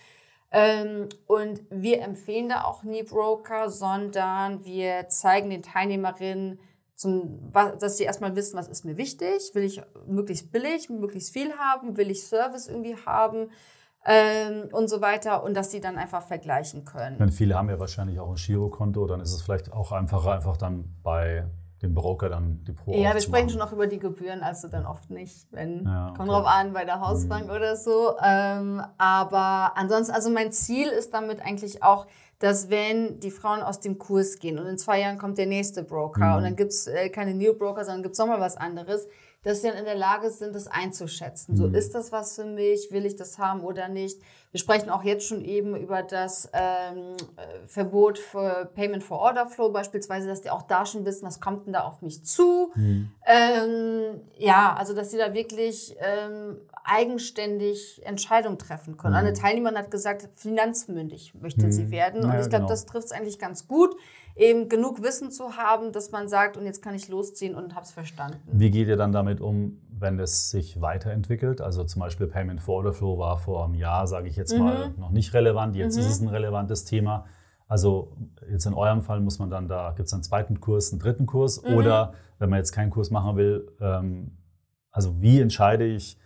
Ähm, und wir empfehlen da auch nie Broker, sondern wir zeigen den Teilnehmerinnen, zum, was, dass sie erstmal wissen, was ist mir wichtig, will ich möglichst billig, möglichst viel haben, will ich Service irgendwie haben ähm, und so weiter und dass sie dann einfach vergleichen können. Denn viele haben ja wahrscheinlich auch ein Girokonto, dann ist es vielleicht auch einfacher, einfach dann bei dem Broker dann die Pro Ja, wir sprechen schon auch über die Gebühren, also dann oft nicht, wenn, ja, okay. Kommt drauf an, bei der Hausbank mhm. oder so. Ähm, aber ansonsten, also mein Ziel ist damit eigentlich auch, dass wenn die Frauen aus dem Kurs gehen und in zwei Jahren kommt der nächste Broker mhm. und dann gibt's äh, keine New Broker, sondern gibt's nochmal was anderes, dass sie dann in der Lage sind, das einzuschätzen. Mhm. So, ist das was für mich? Will ich das haben oder nicht? Wir sprechen auch jetzt schon eben über das ähm, Verbot für Payment for Order Flow beispielsweise, dass die auch da schon wissen, was kommt denn da auf mich zu? Mhm. Ähm, ja, also dass sie da wirklich ähm, eigenständig Entscheidungen treffen können. Mhm. Eine Teilnehmerin hat gesagt, finanzmündig möchte mhm. sie werden. Und ja, ich glaube, genau. das trifft es eigentlich ganz gut, eben genug Wissen zu haben, dass man sagt, und jetzt kann ich losziehen und habe es verstanden. Wie geht ihr dann damit um, wenn es sich weiterentwickelt? Also zum Beispiel Payment for Order Flow war vor einem Jahr, sage ich jetzt mhm. mal, noch nicht relevant. Jetzt mhm. ist es ein relevantes Thema. Also jetzt in eurem Fall muss man dann da, gibt es einen zweiten Kurs, einen dritten Kurs? Mhm. Oder wenn man jetzt keinen Kurs machen will, ähm, also wie entscheide ich,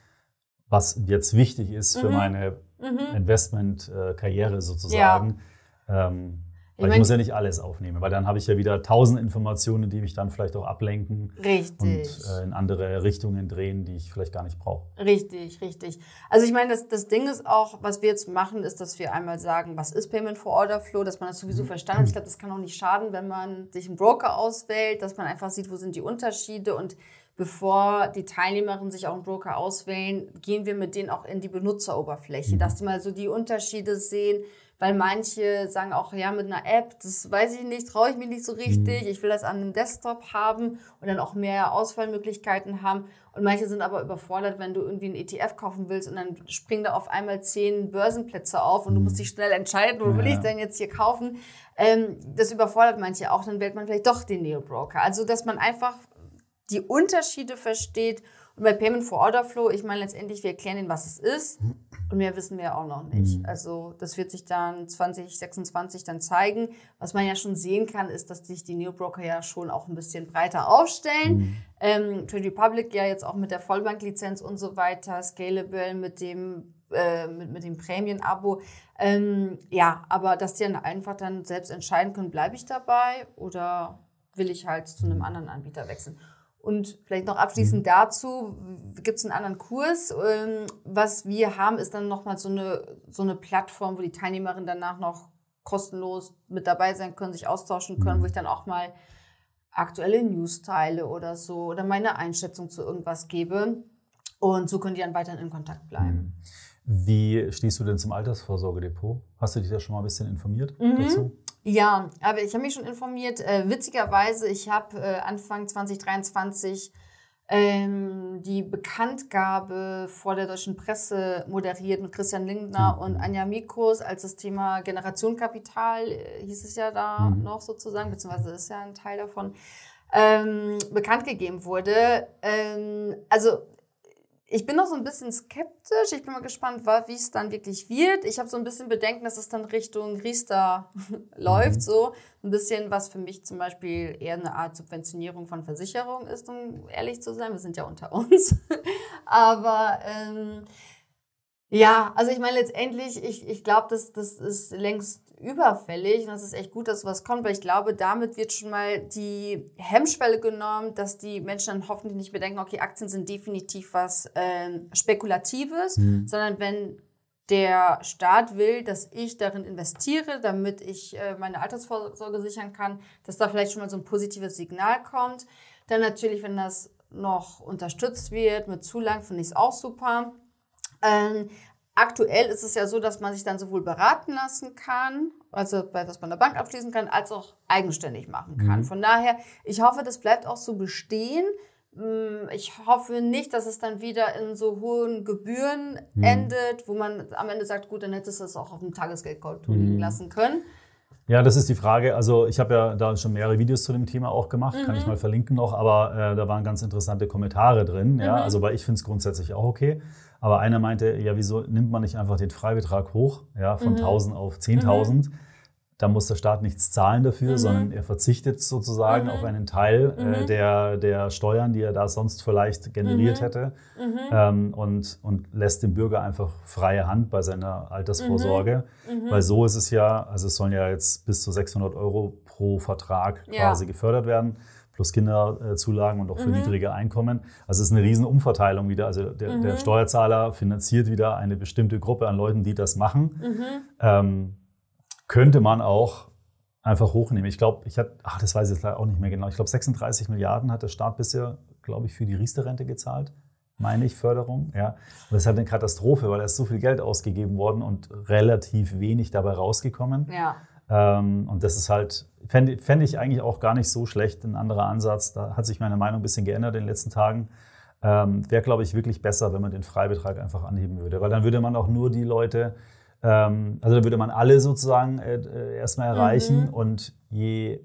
was jetzt wichtig ist für mhm. meine mhm. Investment-Karriere sozusagen? Ja. Ähm, Weil ich, mein, ich muss ja nicht alles aufnehmen, weil dann habe ich ja wieder tausend Informationen, die mich dann vielleicht auch ablenken richtig. und äh, in andere Richtungen drehen, die ich vielleicht gar nicht brauche. Richtig, richtig. Also ich meine, das, das Ding ist auch, was wir jetzt machen, ist, dass wir einmal sagen, was ist Payment for Order Flow, dass man das sowieso verstanden hat. Ich glaube, das kann auch nicht schaden, wenn man sich einen Broker auswählt, dass man einfach sieht, wo sind die Unterschiede und bevor die Teilnehmerinnen sich auch einen Broker auswählen, gehen wir mit denen auch in die Benutzeroberfläche, mhm. dass sie mal so die Unterschiede sehen, weil manche sagen auch, ja, mit einer App, das weiß ich nicht, traue ich mich nicht so richtig, ich will das an einem Desktop haben und dann auch mehr Auswahlmöglichkeiten haben. Und manche sind aber überfordert, wenn du irgendwie einen E T F kaufen willst und dann springen da auf einmal zehn Börsenplätze auf und du musst dich schnell entscheiden, wo ja. will ich denn jetzt hier kaufen. Ähm, das überfordert manche auch, dann wählt man vielleicht doch den Neo-Broker. Also, dass man einfach die Unterschiede versteht. Und bei Payment for Order Flow, ich meine letztendlich, wir erklären denen, was es ist. Und mehr wissen wir auch noch nicht. Mhm. Also das wird sich dann zwanzig sechsundzwanzig dann zeigen. Was man ja schon sehen kann, ist, dass sich die Neobroker ja schon auch ein bisschen breiter aufstellen. Mhm. Ähm, Trade Republic ja jetzt auch mit der Vollbanklizenz und so weiter, Scalable mit dem, äh, mit, mit dem Prämien-Abo. Ähm, ja, aber dass die dann einfach dann selbst entscheiden können, bleibe ich dabei oder will ich halt zu einem anderen Anbieter wechseln. Und vielleicht noch abschließend dazu, gibt es einen anderen Kurs. Was wir haben, ist dann nochmal so eine, so eine Plattform, wo die Teilnehmerinnen danach noch kostenlos mit dabei sein können, sich austauschen können, wo ich dann auch mal aktuelle News teile oder so oder meine Einschätzung zu irgendwas gebe. Und so können die dann weiterhin in Kontakt bleiben. Wie stehst du denn zum Altersvorsorgedepot? Hast du dich da schon mal ein bisschen informiert mhm. dazu? Ja, aber ich habe mich schon informiert. Äh, witzigerweise, ich habe äh, Anfang zwanzig dreiundzwanzig ähm, die Bekanntgabe vor der deutschen Presse moderiert mit Christian Lindner mhm. und Anja Mikos, als das Thema Generation Kapital äh, hieß es ja da mhm. noch sozusagen, beziehungsweise ist ja ein Teil davon, ähm, bekannt gegeben wurde. Ähm, also ich bin noch so ein bisschen skeptisch. Ich bin mal gespannt, wie es dann wirklich wird. Ich habe so ein bisschen Bedenken, dass es dann Richtung Riester läuft. So ein bisschen, was für mich zum Beispiel eher eine Art Subventionierung von Versicherung ist, um ehrlich zu sein. Wir sind ja unter uns. Aber ähm, ja, also ich meine letztendlich, ich, ich glaube, das, das ist längst überfällig. Und das ist echt gut, dass sowas kommt, weil ich glaube, damit wird schon mal die Hemmschwelle genommen, dass die Menschen dann hoffentlich nicht mehr denken, okay, Aktien sind definitiv was ähm, Spekulatives, mhm. sondern wenn der Staat will, dass ich darin investiere, damit ich äh, meine Altersvorsorge sichern kann, dass da vielleicht schon mal so ein positives Signal kommt. Dann natürlich, wenn das noch unterstützt wird mit Zulagen, finde ich es auch super. Ähm, Aktuell ist es ja so, dass man sich dann sowohl beraten lassen kann, also was man bei der Bank abschließen kann, als auch eigenständig machen kann. Mhm. Von daher, ich hoffe, das bleibt auch so bestehen. Ich hoffe nicht, dass es dann wieder in so hohen Gebühren mhm. endet, wo man am Ende sagt, gut, dann hättest du es auch auf dem Tagesgeldkonto mhm. liegen lassen können. Ja, das ist die Frage. Also ich habe ja da schon mehrere Videos zu dem Thema auch gemacht, mhm. kann ich mal verlinken noch, aber äh, da waren ganz interessante Kommentare drin. Ja? Mhm. Also weil ich finde es grundsätzlich auch okay. Aber einer meinte, ja, wieso nimmt man nicht einfach den Freibetrag hoch, ja, von mhm. tausend auf zehntausend? Mhm. Da muss der Staat nichts zahlen dafür, mhm. sondern er verzichtet sozusagen mhm. auf einen Teil mhm. äh, der, der Steuern, die er da sonst vielleicht generiert mhm. hätte mhm. Ähm, und, und lässt dem Bürger einfach freie Hand bei seiner Altersvorsorge. Mhm. Weil so ist es ja, also es sollen ja jetzt bis zu sechshundert Euro pro Vertrag ja. quasi gefördert werden. Plus Kinderzulagen und auch für mhm. niedrige Einkommen. Also es ist eine riesen Umverteilung wieder. Also der, mhm. der Steuerzahler finanziert wieder eine bestimmte Gruppe an Leuten, die das machen. Mhm. Ähm, könnte man auch einfach hochnehmen. Ich glaube, ich hatte, ach, das weiß ich jetzt leider auch nicht mehr genau. Ich glaube, sechsunddreißig Milliarden hat der Staat bisher, glaube ich, für die Riester-Rente gezahlt. Meine ich, Förderung. Ja. Und das ist halt eine Katastrophe, weil da ist so viel Geld ausgegeben worden und relativ wenig dabei rausgekommen. Ja. Ähm, und das ist halt, fände, fände ich eigentlich auch gar nicht so schlecht, ein anderer Ansatz. Da hat sich meine Meinung ein bisschen geändert in den letzten Tagen. Ähm, wäre, glaube ich, wirklich besser, wenn man den Freibetrag einfach anheben würde. Weil dann würde man auch nur die Leute, ähm, also dann würde man alle sozusagen äh, äh, erstmal erreichen. Mhm. Und je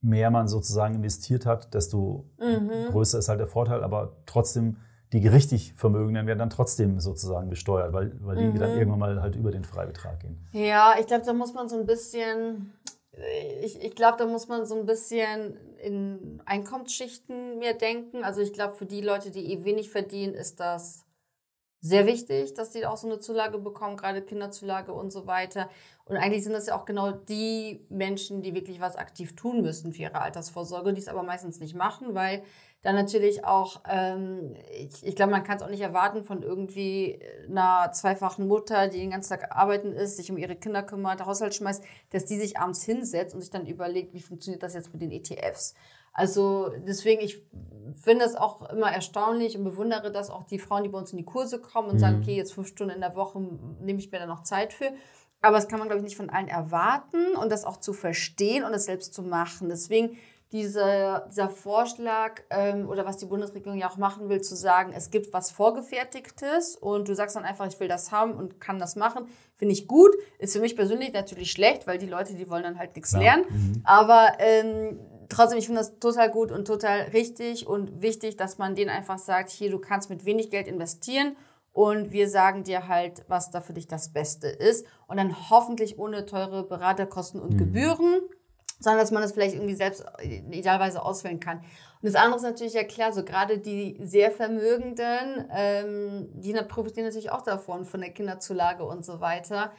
mehr man sozusagen investiert hat, desto mhm. größer ist halt der Vorteil. Aber trotzdem, die richtig Vermögenden werden dann trotzdem sozusagen besteuert, weil, weil die mhm. dann irgendwann mal halt über den Freibetrag gehen. Ja, ich glaube, da muss man so ein bisschen, ich, ich glaube, da muss man so ein bisschen in Einkommensschichten mehr denken. Also ich glaube, für die Leute, die eh wenig verdienen, ist das sehr wichtig, dass die auch so eine Zulage bekommen, gerade Kinderzulage und so weiter. Und eigentlich sind das ja auch genau die Menschen, die wirklich was aktiv tun müssen für ihre Altersvorsorge, die es aber meistens nicht machen, weil dann natürlich auch, ähm, ich, ich glaube, man kann es auch nicht erwarten von irgendwie einer zweifachen Mutter, die den ganzen Tag arbeiten ist, sich um ihre Kinder kümmert, Haushalt schmeißt, dass die sich abends hinsetzt und sich dann überlegt, wie funktioniert das jetzt mit den E T Fs. Also deswegen, ich finde das auch immer erstaunlich und bewundere das auch die Frauen, die bei uns in die Kurse kommen und mhm. sagen, okay, jetzt fünf Stunden in der Woche nehme ich mir dann noch Zeit für. Aber das kann man, glaube ich, nicht von allen erwarten und das auch zu verstehen und das selbst zu machen. Deswegen Dieser, dieser Vorschlag ähm, oder was die Bundesregierung ja auch machen will, zu sagen, es gibt was Vorgefertigtes und du sagst dann einfach, ich will das haben und kann das machen, finde ich gut. Ist für mich persönlich natürlich schlecht, weil die Leute, die wollen dann halt nichts lernen. Mhm. Aber ähm, trotzdem, ich finde das total gut und total richtig und wichtig, dass man denen einfach sagt, hier, du kannst mit wenig Geld investieren und wir sagen dir halt, was da für dich das Beste ist. Und dann hoffentlich ohne teure Beraterkosten und mhm. Gebühren. Sondern dass man das vielleicht irgendwie selbst idealerweise auswählen kann. Und das andere ist natürlich ja klar, so gerade die sehr Vermögenden, ähm, die profitieren natürlich auch davon, von der Kinderzulage und so weiter.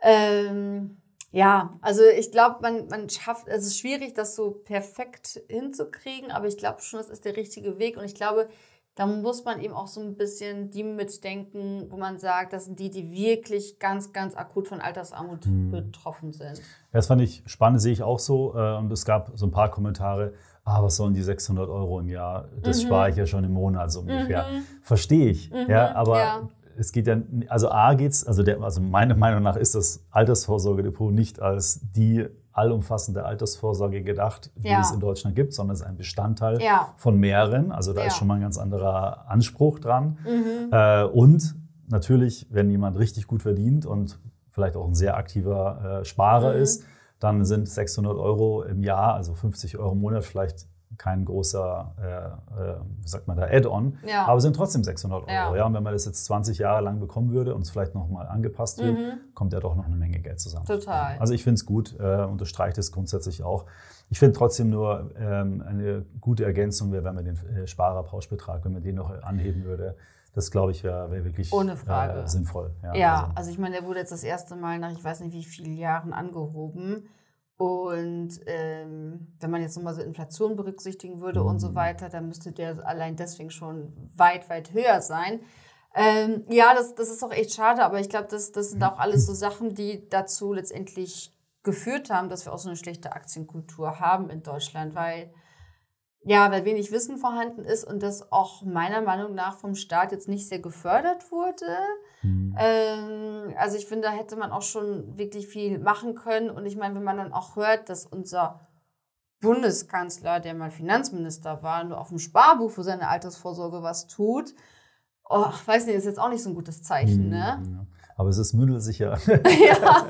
Ähm, Ja, also ich glaube, man, man schafft, es ist schwierig, das so perfekt hinzukriegen, aber ich glaube schon, das ist der richtige Weg. Und ich glaube, da muss man eben auch so ein bisschen die mitdenken, wo man sagt, das sind die, die wirklich ganz, ganz akut von Altersarmut hm. betroffen sind. Das fand ich spannend, sehe ich auch so. Und es gab so ein paar Kommentare, ah, was sollen die sechshundert Euro im Jahr? Das mhm. spare ich ja schon im Monat so ungefähr. Mhm. Verstehe ich, mhm. ja, aber... Ja. Es geht ja, also A geht's, also, der, also meiner Meinung nach ist das Altersvorsorgedepot nicht als die allumfassende Altersvorsorge gedacht, die ja. es in Deutschland gibt, sondern es ist ein Bestandteil ja. von mehreren. Also da ja. ist schon mal ein ganz anderer Anspruch dran. Mhm. Äh, und natürlich, wenn jemand richtig gut verdient und vielleicht auch ein sehr aktiver äh, Sparer mhm. ist, dann sind sechshundert Euro im Jahr, also fünfzig Euro im Monat vielleicht kein großer, äh, äh, wie sagt man da, Add-on, ja. aber sind trotzdem sechshundert Euro. Ja. Ja? Und wenn man das jetzt zwanzig Jahre lang bekommen würde und es vielleicht nochmal angepasst wird, mhm. kommt ja doch noch eine Menge Geld zusammen. Total. Also ich finde es gut, äh, unterstreicht es grundsätzlich auch. Ich finde trotzdem nur ähm, eine gute Ergänzung wäre, wenn man den äh, Sparerpauschbetrag, wenn man den noch anheben würde. Das, glaube ich, wäre wär wirklich Ohne Frage. Äh, sinnvoll. Ja, ja also. also ich meine, der wurde jetzt das erste Mal nach ich weiß nicht wie vielen Jahren angehoben. Und ähm, wenn man jetzt nochmal so Inflation berücksichtigen würde mhm. und so weiter, dann müsste der allein deswegen schon weit, weit höher sein. Ähm, ja, das, das ist auch echt schade, aber ich glaube, das, das sind auch alles so Sachen, die dazu letztendlich geführt haben, dass wir auch so eine schlechte Aktienkultur haben in Deutschland, weil, ja, weil wenig Wissen vorhanden ist und das auch meiner Meinung nach vom Staat jetzt nicht sehr gefördert wurde. Mhm. Ähm, also ich finde, da hätte man auch schon wirklich viel machen können. Und ich meine, wenn man dann auch hört, dass unser Bundeskanzler, der mal Finanzminister war, nur auf dem Sparbuch für seine Altersvorsorge was tut, oh, ich weiß nicht, ist jetzt auch nicht so ein gutes Zeichen, mhm, ne? Ja. Aber es ist mündelsicher. Ja.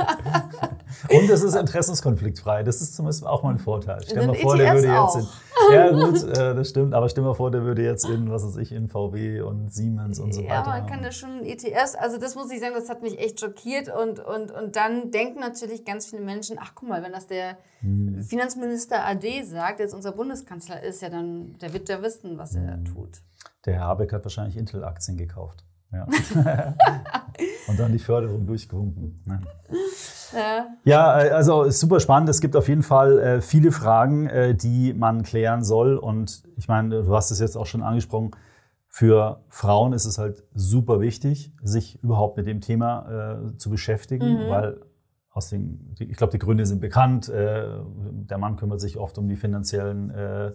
Und es ist interessenskonfliktfrei. Das ist zum Beispiel auch mal ein Vorteil. Stell mal vor, der würde jetzt in, ja gut, äh, das stimmt. Aber stell mal vor, der würde jetzt in, was weiß ich, in V W und Siemens und so ja, weiter. Ja, man kann da schon E T Fs. Also das muss ich sagen, das hat mich echt schockiert. Und, und, und dann denken natürlich ganz viele Menschen, ach guck mal, wenn das der hm. Finanzminister A D sagt, jetzt unser Bundeskanzler ist, ja dann, der wird ja wissen, was hm. er da tut. Der Herr Habeck hat wahrscheinlich Intel-Aktien gekauft. Ja. Und dann die Förderung durchgewunken. Ne? Ja. ja, also super spannend. Es gibt auf jeden Fall äh, viele Fragen, äh, die man klären soll. Und ich meine, du hast es jetzt auch schon angesprochen, für Frauen ist es halt super wichtig, sich überhaupt mit dem Thema äh, zu beschäftigen, mhm. weil aus den, ich glaube, die Gründe sind bekannt. Äh, der Mann kümmert sich oft um die finanziellen äh,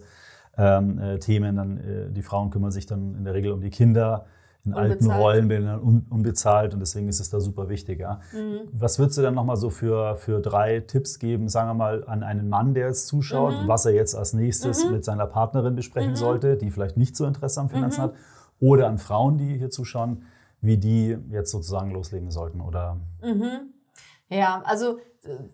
äh, Themen, dann, äh, die Frauen kümmern sich dann in der Regel um die Kinder. In unbezahlt. alten Rollenbildern un, unbezahlt und deswegen ist es da super wichtig. Ja? Mhm. Was würdest du dann nochmal so für, für drei Tipps geben, sagen wir mal, an einen Mann, der jetzt zuschaut, mhm. was er jetzt als nächstes mhm. mit seiner Partnerin besprechen mhm. sollte, die vielleicht nicht so Interesse an Finanzen mhm. hat, oder an Frauen, die hier zuschauen, wie die jetzt sozusagen loslegen sollten? Oder? Mhm. Ja, also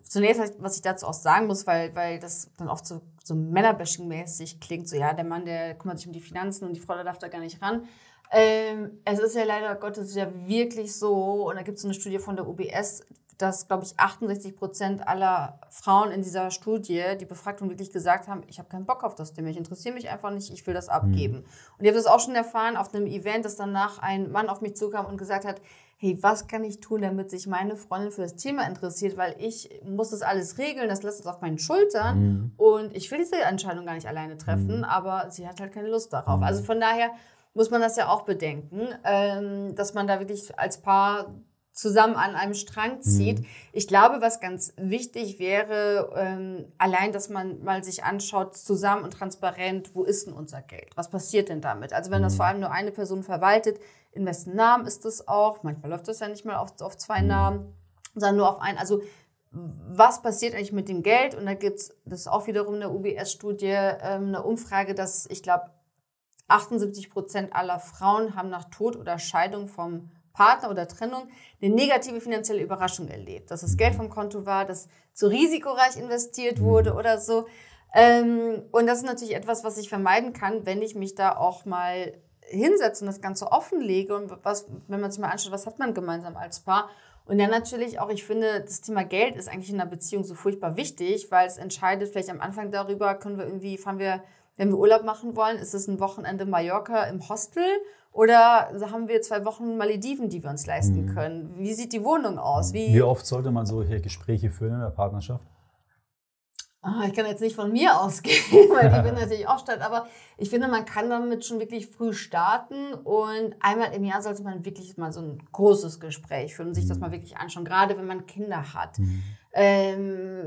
zunächst, was ich dazu auch sagen muss, weil, weil das dann oft so, so Männerbashing-mäßig klingt, so ja, der Mann, der kümmert sich um die Finanzen und die Frau, der darf da gar nicht ran. Ähm, es ist ja leider Gottes ja wirklich so, und da gibt es so eine Studie von der U B S, dass, glaube ich, achtundsechzig Prozent aller Frauen in dieser Studie, die Befragten wirklich gesagt haben, ich habe keinen Bock auf das Thema, ich interessiere mich einfach nicht, ich will das abgeben. Mhm. Und ich habe das auch schon erfahren auf einem Event, dass danach ein Mann auf mich zukam und gesagt hat, hey, was kann ich tun, damit sich meine Freundin für das Thema interessiert, weil ich muss das alles regeln, das lässt es auf meinen Schultern mhm. und ich will diese Entscheidung gar nicht alleine treffen, mhm. aber sie hat halt keine Lust darauf. Mhm. Also von daher muss man das ja auch bedenken, dass man da wirklich als Paar zusammen an einem Strang zieht. Mhm. Ich glaube, was ganz wichtig wäre, allein, dass man mal sich anschaut, zusammen und transparent, wo ist denn unser Geld? Was passiert denn damit? Also wenn mhm. das vor allem nur eine Person verwaltet, in wessen Namen ist das auch? Manchmal läuft das ja nicht mal auf, auf zwei mhm. Namen, sondern nur auf einen. Also was passiert eigentlich mit dem Geld? Und da gibt es, das ist auch wiederum eine U B S-Studie, eine Umfrage, dass ich glaube, achtundsiebzig Prozent aller Frauen haben nach Tod oder Scheidung vom Partner oder Trennung eine negative finanzielle Überraschung erlebt. Dass das Geld vom Konto war, dass zu risikoreich investiert wurde oder so. Und das ist natürlich etwas, was ich vermeiden kann, wenn ich mich da auch mal hinsetze und das Ganze offenlege. Und was, wenn man sich mal anschaut, was hat man gemeinsam als Paar? Und dann natürlich auch, ich finde, das Thema Geld ist eigentlich in einer Beziehung so furchtbar wichtig, weil es entscheidet vielleicht am Anfang darüber, können wir irgendwie, fahren wir wenn wir Urlaub machen wollen, ist es ein Wochenende Mallorca im Hostel oder haben wir zwei Wochen Malediven, die wir uns leisten können? Wie sieht die Wohnung aus? Wie, Wie oft sollte man solche Gespräche führen in der Partnerschaft? Ich kann jetzt nicht von mir ausgehen, weil ich bin natürlich auch statt, aber ich finde, man kann damit schon wirklich früh starten und einmal im Jahr sollte man wirklich mal so ein großes Gespräch führen und sich das mal wirklich anschauen, gerade wenn man Kinder hat. Mhm. Ähm,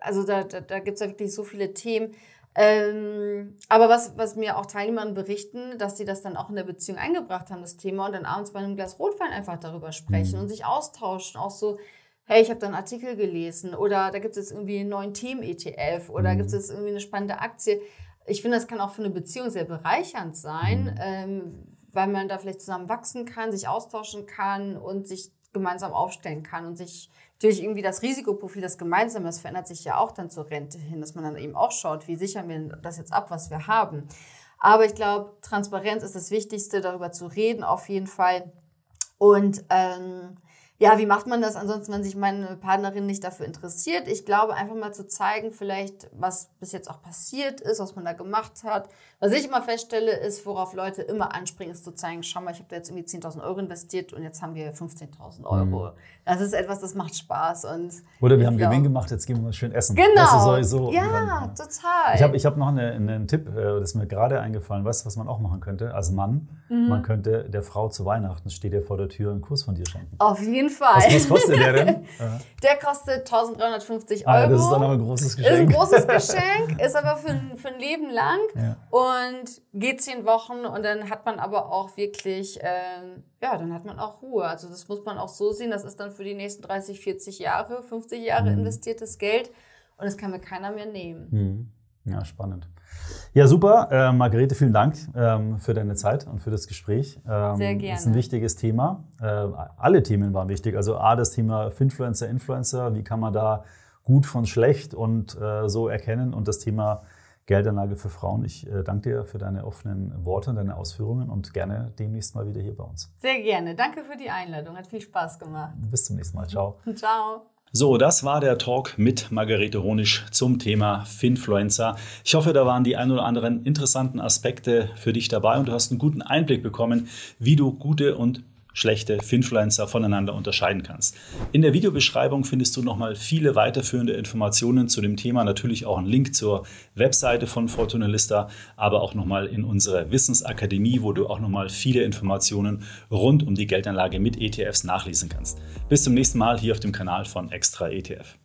also da, da, da gibt es ja wirklich so viele Themen. Ähm, aber was, was mir auch Teilnehmerinnen berichten, dass sie das dann auch in der Beziehung eingebracht haben, das Thema, und dann abends bei einem Glas Rotwein einfach darüber sprechen mhm. und sich austauschen, auch so, hey, ich habe da einen Artikel gelesen oder da gibt es jetzt irgendwie einen neuen Themen-E T F oder mhm. gibt es jetzt irgendwie eine spannende Aktie. Ich finde, das kann auch für eine Beziehung sehr bereichernd sein, mhm. ähm, weil man da vielleicht zusammen wachsen kann, sich austauschen kann und sich gemeinsam aufstellen kann und sich natürlich irgendwie das Risikoprofil, das gemeinsame, das verändert sich ja auch dann zur Rente hin, dass man dann eben auch schaut, wie sichern wir das jetzt ab, was wir haben. Aber ich glaube, Transparenz ist das Wichtigste, darüber zu reden auf jeden Fall. Und ähm, ja, wie macht man das ansonsten, wenn sich meine Partnerin nicht dafür interessiert? Ich glaube, einfach mal zu zeigen, vielleicht, was bis jetzt auch passiert ist, was man da gemacht hat. Was ich immer feststelle, ist, worauf Leute immer anspringen, ist zu zeigen, schau mal, ich habe da jetzt irgendwie zehntausend Euro investiert und jetzt haben wir fünfzehntausend Euro. Mhm. Das ist etwas, das macht Spaß. Und oder wir haben glaub, Gewinn gemacht, jetzt gehen wir mal schön essen. Genau, ist so, ja, dann, ja, total. Ich habe ich hab noch eine, einen Tipp, das ist mir gerade eingefallen, weißt, was man auch machen könnte als Mann. Mhm. Man könnte der Frau zu Weihnachten, steht ja vor der Tür, einen Kurs von dir schenken. Auf jeden Fall. Was, was kostet der denn? Der kostet eintausenddreihundertfünfzig Euro. Ah, das ist dann aber ein großes Geschenk. Ist ein großes Geschenk, ist aber für, für ein Leben lang ja. und geht zehn Wochen und dann hat man aber auch wirklich, äh, ja, dann hat man auch Ruhe. Also das muss man auch so sehen, das ist dann für die nächsten dreißig, vierzig Jahre, fünfzig Jahre mhm. investiertes Geld und das kann mir keiner mehr nehmen. Mhm. Ja, spannend. Ja, super. Äh, Margarete, vielen Dank ähm, für deine Zeit und für das Gespräch. Ähm, Sehr gerne. Das ist ein wichtiges Thema. Äh, alle Themen waren wichtig. Also A, das Thema Finfluencer, Influencer. Wie kann man da gut von schlecht und äh, so erkennen? Und das Thema Geldanlage für Frauen. Ich äh, danke dir für deine offenen Worte und deine Ausführungen und gerne demnächst mal wieder hier bei uns. Sehr gerne. Danke für die Einladung. Hat viel Spaß gemacht. Bis zum nächsten Mal. Ciao. Ciao. So, das war der Talk mit Margarete Honisch zum Thema Finfluencer. Ich hoffe, da waren die ein oder anderen interessanten Aspekte für dich dabei und du hast einen guten Einblick bekommen, wie du gute und schlechte Finfluencer voneinander unterscheiden kannst. In der Videobeschreibung findest du nochmal viele weiterführende Informationen zu dem Thema, natürlich auch einen Link zur Webseite von Fortunalista, aber auch nochmal in unsere Wissensakademie, wo du auch nochmal viele Informationen rund um die Geldanlage mit E T Fs nachlesen kannst. Bis zum nächsten Mal hier auf dem Kanal von extraETF.